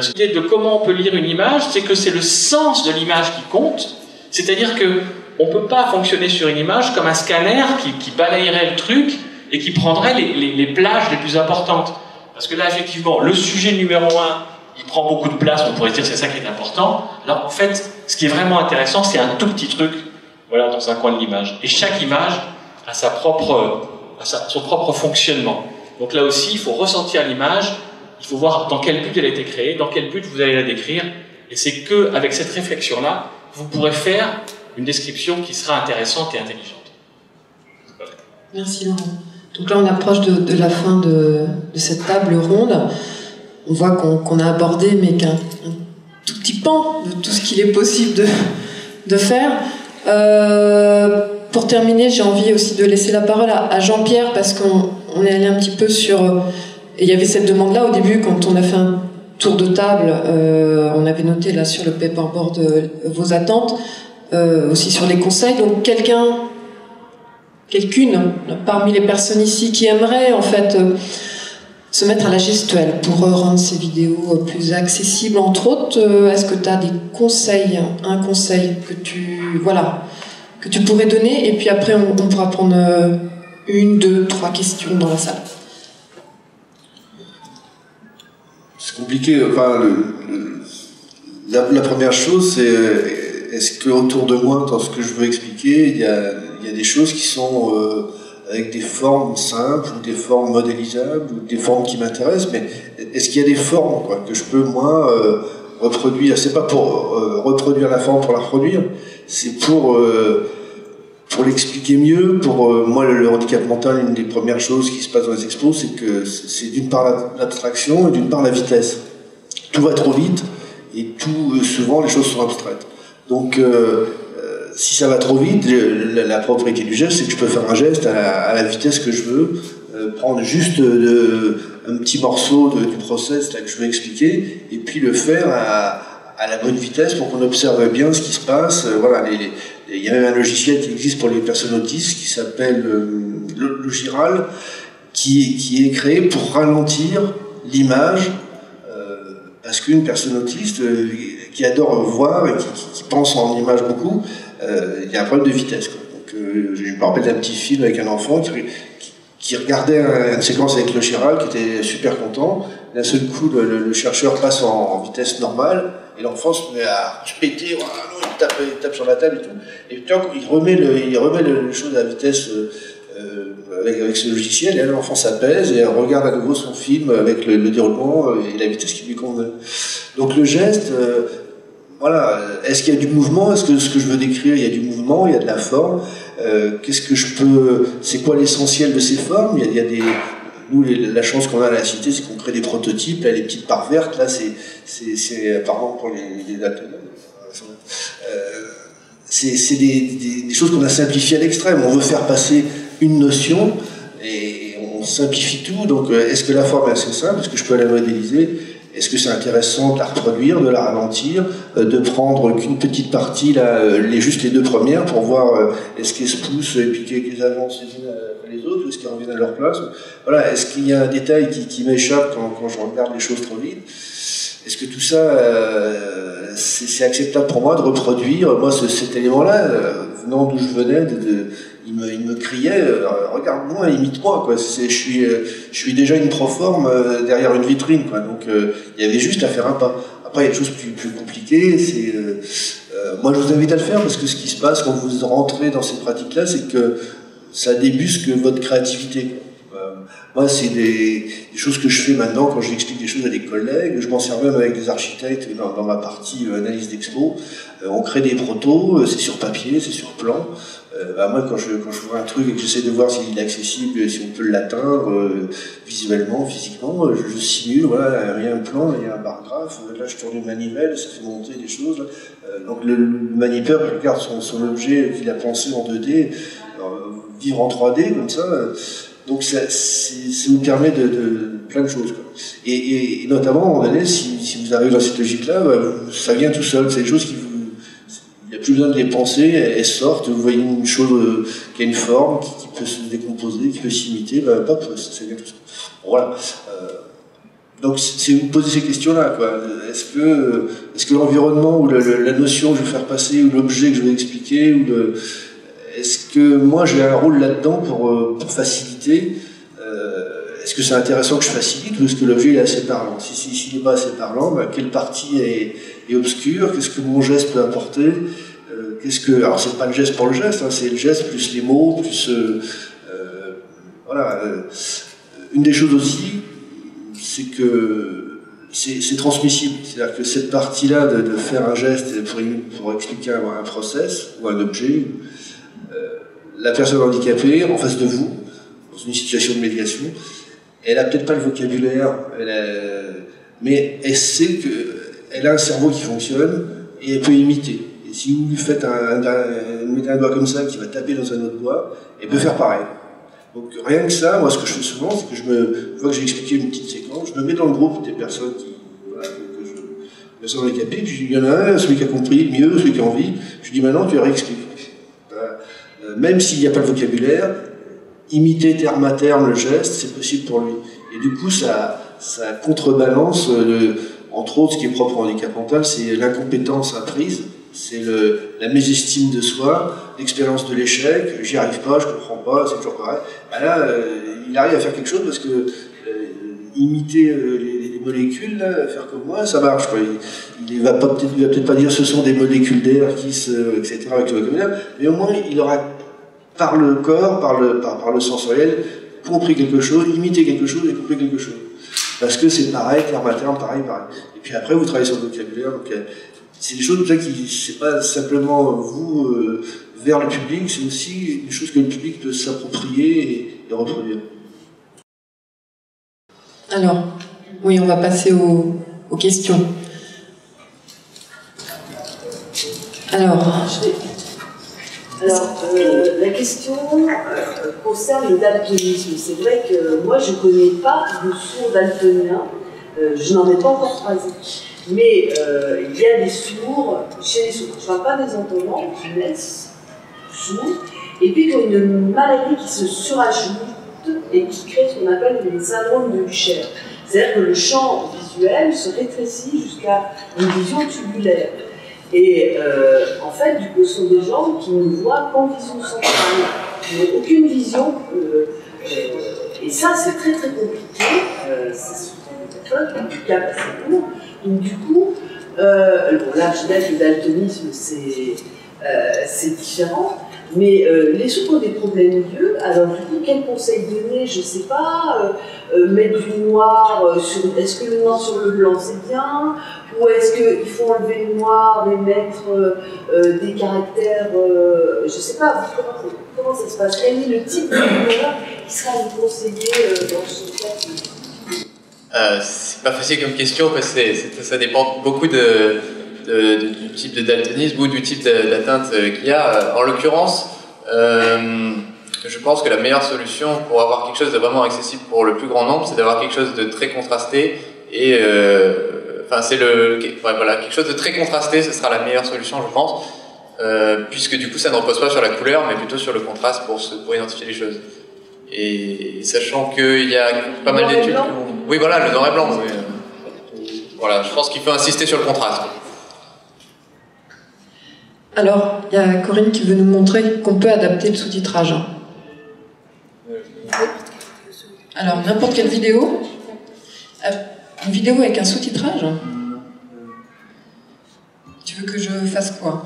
l'idée de comment on peut lire une image, c'est que c'est le sens de l'image qui compte, c'est-à-dire que on ne peut pas fonctionner sur une image comme un scanner qui balayerait le truc et qui prendrait les plages les plus importantes. Parce que là, effectivement, le sujet numéro 1, il prend beaucoup de place, on pourrait dire c'est ça qui est important. Alors en fait, ce qui est vraiment intéressant, c'est un tout petit truc, voilà, dans un coin de l'image. Et chaque image a son propre fonctionnement. Donc là aussi, il faut ressentir l'image, il faut voir dans quel but elle a été créée, dans quel but vous allez la décrire. Et c'est qu'avec cette réflexion-là, vous pourrez faire une description qui sera intéressante et intelligente. Merci Laurent. Donc là on approche de la fin de cette table ronde. On voit qu'on a abordé mais qu'un tout petit pan de tout ce qu'il est possible de faire. Pour terminer, j'ai envie aussi de laisser la parole à Jean-Pierre parce qu'on est allé un petit peu sur... Et il y avait cette demande-là au début quand on a fait un tour de table. On avait noté là sur le paperboard vos attentes. Aussi sur les conseils, donc quelqu'une parmi les personnes ici qui aimerait en fait se mettre à la gestuelle pour rendre ses vidéos plus accessibles, entre autres, est-ce que tu as des conseils, un conseil que tu pourrais donner, et puis après on pourra prendre une, deux, trois questions dans la salle. C'est compliqué, enfin, la première chose c'est est-ce qu'autour de moi, dans ce que je veux expliquer, il y a des choses qui sont avec des formes simples, ou des formes modélisables, ou des formes qui m'intéressent, mais est-ce qu'il y a des formes quoi, que je peux, moi, reproduire? C'est pas pour reproduire la forme pour la reproduire, c'est pour l'expliquer mieux. Pour moi, le handicap mental, une des premières choses qui se passe dans les expos, c'est que c'est d'une part l'abstraction et d'une part la vitesse. Tout va trop vite, et souvent les choses sont abstraites. Donc, si ça va trop vite, la propriété du geste, c'est que je peux faire un geste à la vitesse que je veux, prendre juste un petit morceau du process là, que je veux expliquer, et puis le faire à la bonne vitesse pour qu'on observe bien ce qui se passe. Voilà, il y a même un logiciel qui existe pour les personnes autistes qui s'appelle le Giral, qui est créé pour ralentir l'image, parce qu'une personne autiste qui adore voir et qui pense en image beaucoup, il y a un problème de vitesse, quoi. Donc, je me rappelle d'un petit film avec un enfant qui regardait une séquence avec le Giral, qui était super content. D'un seul coup, le chercheur passe en vitesse normale, et l'enfant se met à se péter, il tape sur la table et tout. Et puis il remet le chose à vitesse avec ce logiciel, et l'enfant s'apaise, et elle regarde à nouveau son film avec le déroulement et la vitesse qui lui convenait. Donc le geste, voilà, est-ce qu'il y a du mouvement? Est-ce que ce que je veux décrire, il y a du mouvement, il y a de la forme? Qu'est-ce que je peux... C'est quoi l'essentiel de ces formes? Il y a des... Nous, la chance qu'on a à la Cité, c'est qu'on crée des prototypes, là, les petites barres vertes, là, c'est pardon pour les c'est des choses qu'on a simplifiées à l'extrême. On veut faire passer une notion et on simplifie tout. Donc, est-ce que la forme est assez simple? Est-ce que je peux la modéliser? Est-ce que c'est intéressant de la reproduire, de la ralentir, de prendre qu'une petite partie, là, juste les deux premières, pour voir est-ce qu'elles se poussent et puis qu'elles avancent les unes après les autres, ou est-ce qu'elles reviennent à leur place? Voilà, est-ce qu'il y a un détail qui m'échappe quand je regarde les choses trop vite? Est-ce que tout ça, c'est acceptable pour moi de reproduire? Moi, cet élément-là, venant d'où je venais, il me criait « Regarde-moi, imite-moi ». Je suis déjà une proforme derrière une vitrine, quoi. Donc, il y avait juste à faire un pas. Après, il y a des choses plus compliquées. Moi, je vous invite à le faire, parce que ce qui se passe quand vous rentrez dans cette pratique-là, c'est que ça débusque votre créativité. Moi, c'est des choses que je fais maintenant quand j'explique des choses à des collègues. Je m'en sers même avec des architectes dans ma partie analyse d'expo. On crée des protos, c'est sur papier, c'est sur plan. Moi, quand je vois un truc et que j'essaie de voir s'il est accessible, si on peut l'atteindre visuellement, physiquement, je simule, voilà, il y a un plan, il y a un bargraphe, là je tourne une manivelle, ça fait monter des choses. Donc le manipulateur regarde son objet qu'il a pensé en 2D, vivre en 3D comme ça. Donc ça vous permet de plein de choses, quoi. Et notamment, en année, si vous arrivez dans cette logique-là, ça vient tout seul. C'est des choses qui vous... Il n'y a plus besoin de les penser, elles sortent. Vous voyez une chose qui a une forme, qui peut se décomposer, qui peut s'imiter, hop, ça vient tout seul. Voilà. Donc c'est vous poser ces questions-là, quoi. Est-ce que l'environnement, ou la notion que je veux faire passer, ou l'objet que je veux expliquer, ou le... Est-ce que moi j'ai un rôle là-dedans pour faciliter? Est-ce que c'est intéressant que je facilite, ou est-ce que l'objet est assez parlant? Si il n'est pas assez parlant, quelle partie est obscure? Qu'est-ce que mon geste peut apporter? Alors c'est pas le geste pour le geste, hein, c'est le geste plus les mots, plus... voilà. Une des choses aussi, c'est que... C'est transmissible, c'est-à-dire que cette partie-là de faire un geste pour expliquer un process ou un objet... La personne handicapée, en face de vous, dans une situation de médiation, elle n'a peut-être pas le vocabulaire, mais elle sait qu'elle a un cerveau qui fonctionne et elle peut imiter. Et si vous lui faites mettez un doigt comme ça qui va taper dans un autre doigt, elle peut faire pareil. Donc rien que ça, moi ce que je fais souvent, c'est que une fois que j'ai expliqué une petite séquence, je me mets dans le groupe des personnes personnes handicapées, puis il y en a un, celui qui a compris mieux, celui qui a envie, je lui dis maintenant tu réexpliques. Même s'il n'y a pas le vocabulaire, imiter terme à terme le geste, c'est possible pour lui. Et du coup, ça contrebalance, entre autres, ce qui est propre au handicap mental, c'est l'incompétence apprise, c'est la mésestime de soi, l'expérience de l'échec, j'y arrive pas, je comprends pas, c'est toujours pareil. Ben là, il arrive à faire quelque chose parce que imiter les molécules, là, faire comme moi, ça marche, quoi. Il va peut-être pas dire ce sont des molécules d'air qui se... etc. avec le vocabulaire, mais au moins il aura, par le corps, par le sensoriel, compris quelque chose, imité quelque chose et compris quelque chose. Parce que c'est pareil, terme à terme, pareil. Et puis après vous travaillez sur le vocabulaire, donc c'est des choses là qui, c'est pas simplement vous vers le public, c'est aussi des choses que le public peut s'approprier et reproduire. Alors, oui, on va passer aux questions. Alors, la question concerne le daltonisme. C'est vrai que moi, je ne connais pas de sourds daltoniens. Je n'en ai pas encore croisé. Mais il y a des sourds, chez les sourds, je ne parle pas des entendants, qui naissent sourds, et puis qui ont une maladie qui se surajoute et qui crée ce qu'on appelle le syndrome de Usher. C'est-à-dire que le champ visuel se rétrécit jusqu'à une vision tubulaire. Et en fait, du coup, ce sont des gens qui ne voient qu'en vision centrale, qui n'ont aucune vision. Et ça, c'est très très compliqué. C'est un handicap assez court. Donc, du coup, bon, là, je dirais que le daltonisme, c'est différent. Mais les soupçons des problèmes d'yeux, alors du coup, quel conseil donner? Je ne sais pas, mettre du noir sur... Est-ce que le noir sur le blanc, c'est bien? Ou est-ce qu'il faut enlever le noir et mettre des caractères... je ne sais pas, comment ça se passe? Quel est le type de couleur qui sera vous conseillé dans ce cas? C'est pas facile comme question, parce que ça dépend beaucoup du type de daltonisme ou du type d'atteinte qu'il y a. En l'occurrence, je pense que la meilleure solution pour avoir quelque chose de vraiment accessible pour le plus grand nombre, c'est d'avoir quelque chose de très contrasté et quelque chose de très contrasté, ce sera la meilleure solution, je pense, puisque du coup ça ne repose pas sur la couleur mais plutôt sur le contraste pour identifier les choses. Et sachant qu'il y a pas mal d'études... Oui, voilà, le noir et blanc. Oui. Voilà, je pense qu'il faut insister sur le contraste. Alors, il y a Corinne qui veut nous montrer qu'on peut adapter le sous-titrage. Alors, n'importe quelle vidéo, une vidéo avec un sous-titrage. Tu veux que je fasse quoi?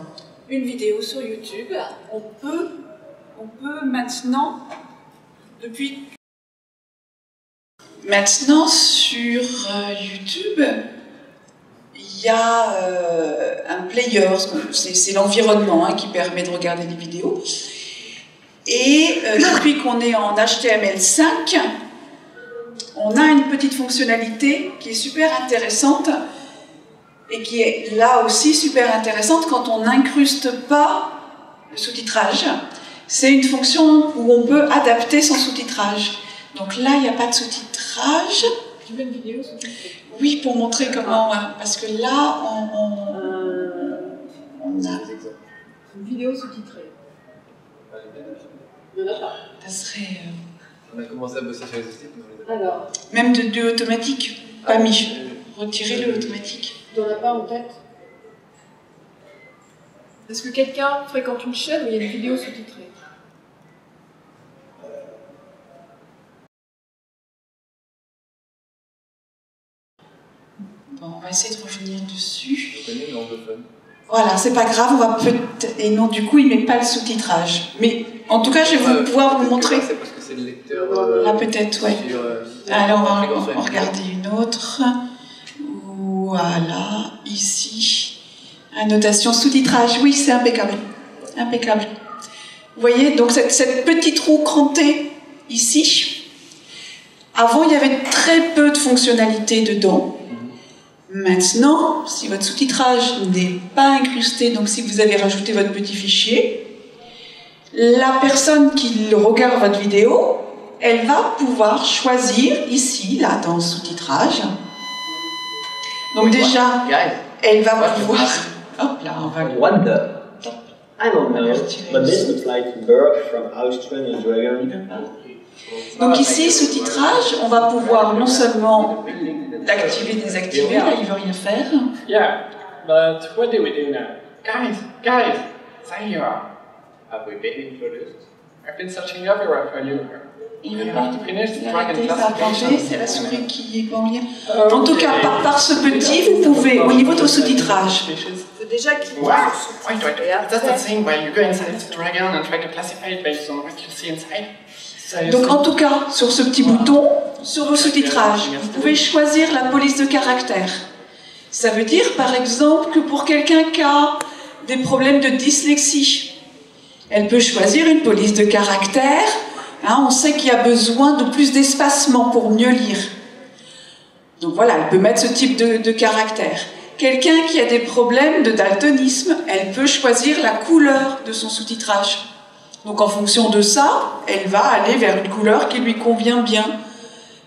Une vidéo sur YouTube, on peut maintenant, depuis... Maintenant, sur YouTube... Il y a un player, c'est l'environnement qui permet de regarder des vidéos. Et depuis qu'on est en HTML5, on a une petite fonctionnalité qui est super intéressante et qui est là aussi super intéressante quand on n'incruste pas le sous-titrage. C'est une fonction où on peut adapter son sous-titrage. Donc là, il n'y a pas de sous-titrage. Tu veux une vidéo sous-titrée ? Oui, pour montrer comment, parce que là, on a... Une vidéo sous-titrée. Il n'y en a pas. Ça serait... On a commencé à bosser sur les sous-titres. Alors... Même de automatique, pas mis. Retirer le automatique. Tu n'en as pas en tête? Est-ce que quelqu'un fréquente une chaîne où il y a une vidéo sous-titrée? On va essayer de revenir dessus. Je connais le nom de fun. Voilà, c'est pas grave, on va peut-être... Et non, du coup, il met pas le sous-titrage. Mais en tout cas, je vais pouvoir vous montrer. C'est parce que c'est le lecteur... Là, peut-être, ouais. Sur, alors, on va regarder une autre. Voilà, ici. Annotation sous-titrage. Oui, c'est impeccable. Impeccable. Vous voyez, donc cette petite roue crantée, ici. Avant, il y avait très peu de fonctionnalités dedans. Maintenant, si votre sous-titrage n'est pas incrusté, donc si vous avez rajouté votre petit fichier, la personne qui regarde votre vidéo, elle va pouvoir choisir ici, là, dans sous-titrage. Donc oui, déjà, elle va pouvoir... Hop là, on va... Wonder. I don't know, but this looks like Berg from How to Train Your Dragon. Donc ici, sous-titrage, on va pouvoir non seulement... D'activer, désactiver, là, il veut rien faire. Yeah, but what do we do now? Guys, there you are. Have we been introduced? I've been searching everywhere for you. Il veut pas l'arrêter, ça a changé, c'est la souris qui est pas en lien. En tout cas, par ce petit, vous pouvez, au niveau de sous-titrage. Il faut déjà qu'il y ait un sous-titrage. That's the thing where you go inside the dragon and try to classify it based on what you see inside. Donc en tout cas, sur ce petit bouton, sur vos sous-titrages, vous pouvez choisir la police de caractère. Ça veut dire, par exemple, que pour quelqu'un qui a des problèmes de dyslexie, elle peut choisir une police de caractère. Hein, on sait qu'il y a besoin de plus d'espacement pour mieux lire. Donc voilà, elle peut mettre ce type de caractère. Quelqu'un qui a des problèmes de daltonisme, elle peut choisir la couleur de son sous-titrage. Donc en fonction de ça, elle va aller vers une couleur qui lui convient bien.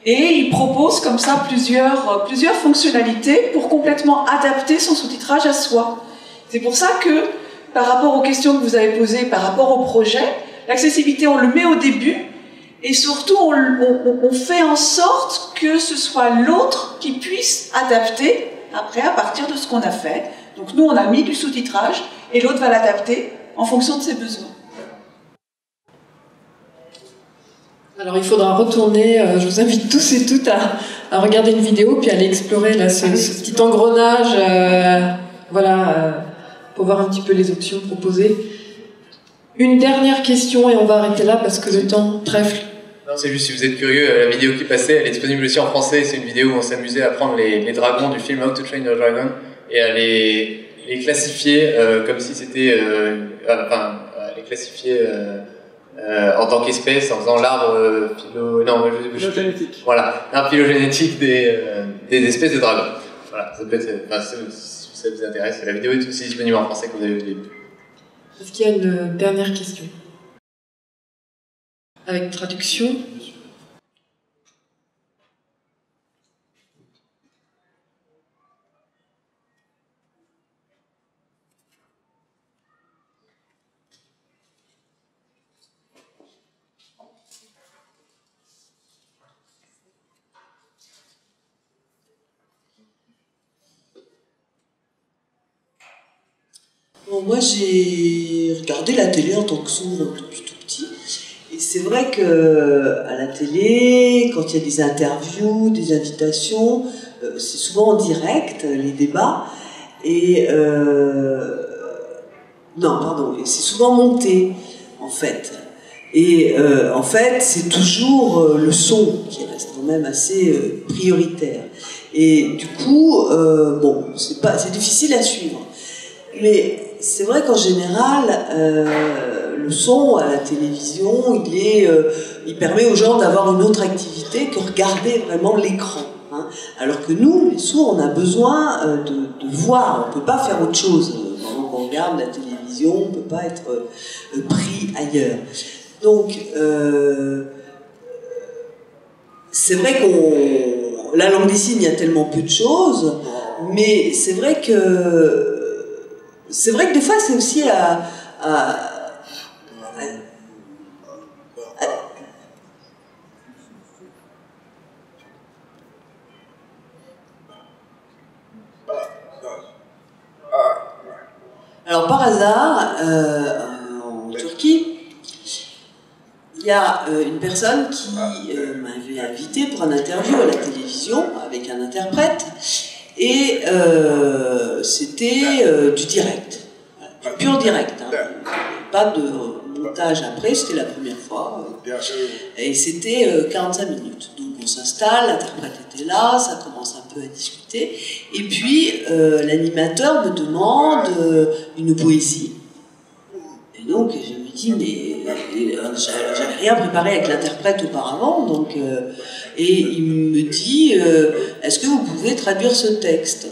Et il propose comme ça plusieurs fonctionnalités pour complètement adapter son sous-titrage à soi. C'est pour ça que, par rapport aux questions que vous avez posées, par rapport au projet, l'accessibilité, on le met au début, Et surtout, on fait en sorte que ce soit l'autre qui puisse adapter après à partir de ce qu'on a fait. Donc nous, on a mis du sous-titrage et l'autre va l'adapter en fonction de ses besoins. Alors il faudra retourner, je vous invite tous et toutes à regarder une vidéo puis à aller explorer là, ce petit engrenage pour voir un petit peu les options proposées. Une dernière question et on va arrêter là parce que le temps trèfle. Non, c'est juste si vous êtes curieux, la vidéo qui passait, elle est disponible aussi en français, c'est une vidéo où on s'amusait à prendre les dragons du film How to Train Your Dragon et à les classifier comme si c'était... en tant qu'espèce, en faisant l'arbre phylogénétique. Voilà, l'arbre phylogénétique des espèces de dragons. Voilà, ça peut être, si ça vous intéresse, la vidéo est aussi disponible en français que vous avez vu au début. Est-ce qu'il y a une dernière question avec traduction? Bon, moi, j'ai regardé la télé en tant que sourd depuis tout petit. Et c'est vrai qu'à la télé, quand il y a des interviews, des invitations, c'est souvent en direct, les débats. Et... c'est souvent monté, en fait. Et en fait, c'est toujours le son qui reste quand même assez prioritaire. Et du coup, c'est difficile à suivre. Mais... c'est vrai qu'en général, le son à la télévision, il permet aux gens d'avoir une autre activité que regarder vraiment l'écran. Hein. Alors que nous, les sourds, on a besoin de voir, on ne peut pas faire autre chose. Pendant qu'on regarde la télévision, on ne peut pas être pris ailleurs. Donc, c'est vrai qu'on... la langue des signes, il y a tellement peu de choses, mais c'est vrai que... c'est vrai que des fois, c'est aussi alors, par hasard, en Turquie, il y a une personne qui m'avait invitée pour un interview à la télévision avec un interprète. Et c'était du direct, du pur direct, hein. Pas de montage après, c'était la première fois, et c'était 45 minutes. Donc on s'installe, l'interprète était là, ça commence un peu à discuter, et puis l'animateur me demande une poésie. Et donc je me dis, mais j'avais rien préparé avec l'interprète auparavant, donc, et il me dit, est-ce que vous pouvez traduire ce texte?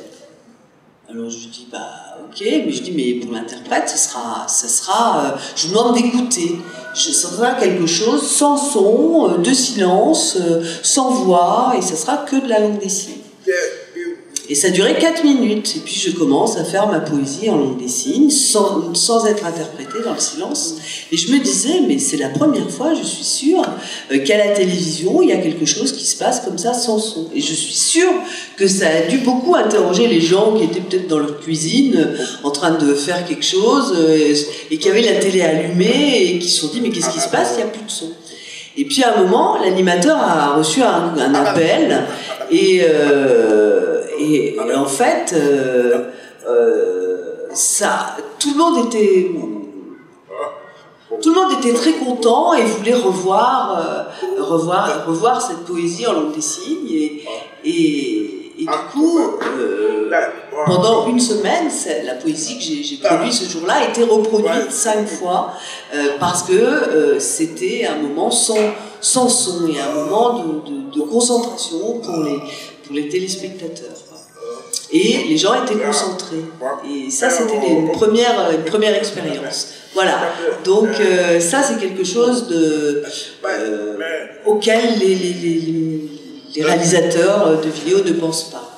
Alors je lui dis, ok, mais je dis, mais pour l'interprète, je vous demande d'écouter. Ce sera quelque chose sans son, de silence, sans voix, et ça sera que de la langue des signes. Et ça durait 4 minutes, et puis je commence à faire ma poésie en langue des signes, sans être interprétée, dans le silence. Et je me disais, mais c'est la première fois, je suis sûre, qu'à la télévision, il y a quelque chose qui se passe comme ça, sans son. Et je suis sûre que ça a dû beaucoup interroger les gens qui étaient peut-être dans leur cuisine, en train de faire quelque chose, et qui avaient la télé allumée, et qui se sont dit, mais qu'est-ce qui se passe, il n'y a plus de son. Et puis à un moment, l'animateur a reçu un appel, et en fait, tout le monde était très content et voulait revoir cette poésie en langue des signes. Et du coup, pendant une semaine, la poésie que j'ai produite ce jour-là a été reproduite 5 fois parce que c'était un moment sans son et un moment de concentration pour les téléspectateurs. Et les gens étaient concentrés. Et ça, c'était une première expérience. Voilà. Donc ça, c'est quelque chose auquel les réalisateurs de vidéos ne pensent pas.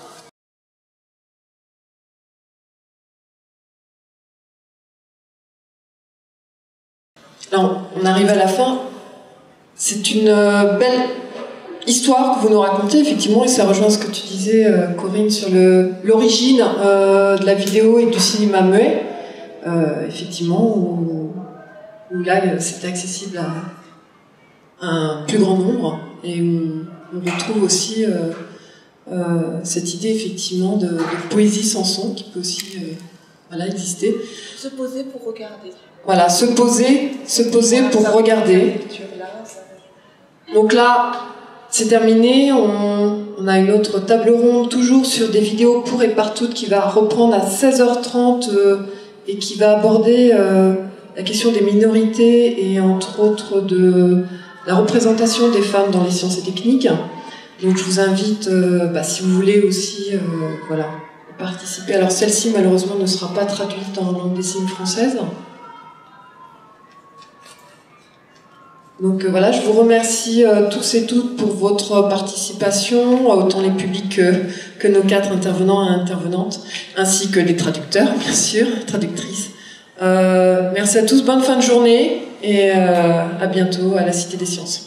Alors, on arrive à la fin. C'est une belle histoire que vous nous racontez, effectivement, et ça rejoint ce que tu disais, Corinne, sur l'origine de la vidéo et du cinéma muet, effectivement, où là, c'était accessible à un plus grand nombre, et où on retrouve aussi cette idée, effectivement, de poésie sans son, qui peut aussi voilà, exister. Se poser pour regarder. Voilà, se poser pour regarder. Donc là, c'est terminé, on a une autre table ronde, toujours sur des vidéos pour et partout, qui va reprendre à 16h30 et qui va aborder la question des minorités et entre autres de la représentation des femmes dans les sciences et techniques. Donc je vous invite, si vous voulez aussi, voilà, participer. Alors celle-ci, malheureusement, ne sera pas traduite en langue des signes française. Donc voilà, je vous remercie tous et toutes pour votre participation, autant les publics que nos quatre intervenants et intervenantes, ainsi que les traducteurs, bien sûr, traductrices. Merci à tous, bonne fin de journée et à bientôt à la Cité des Sciences.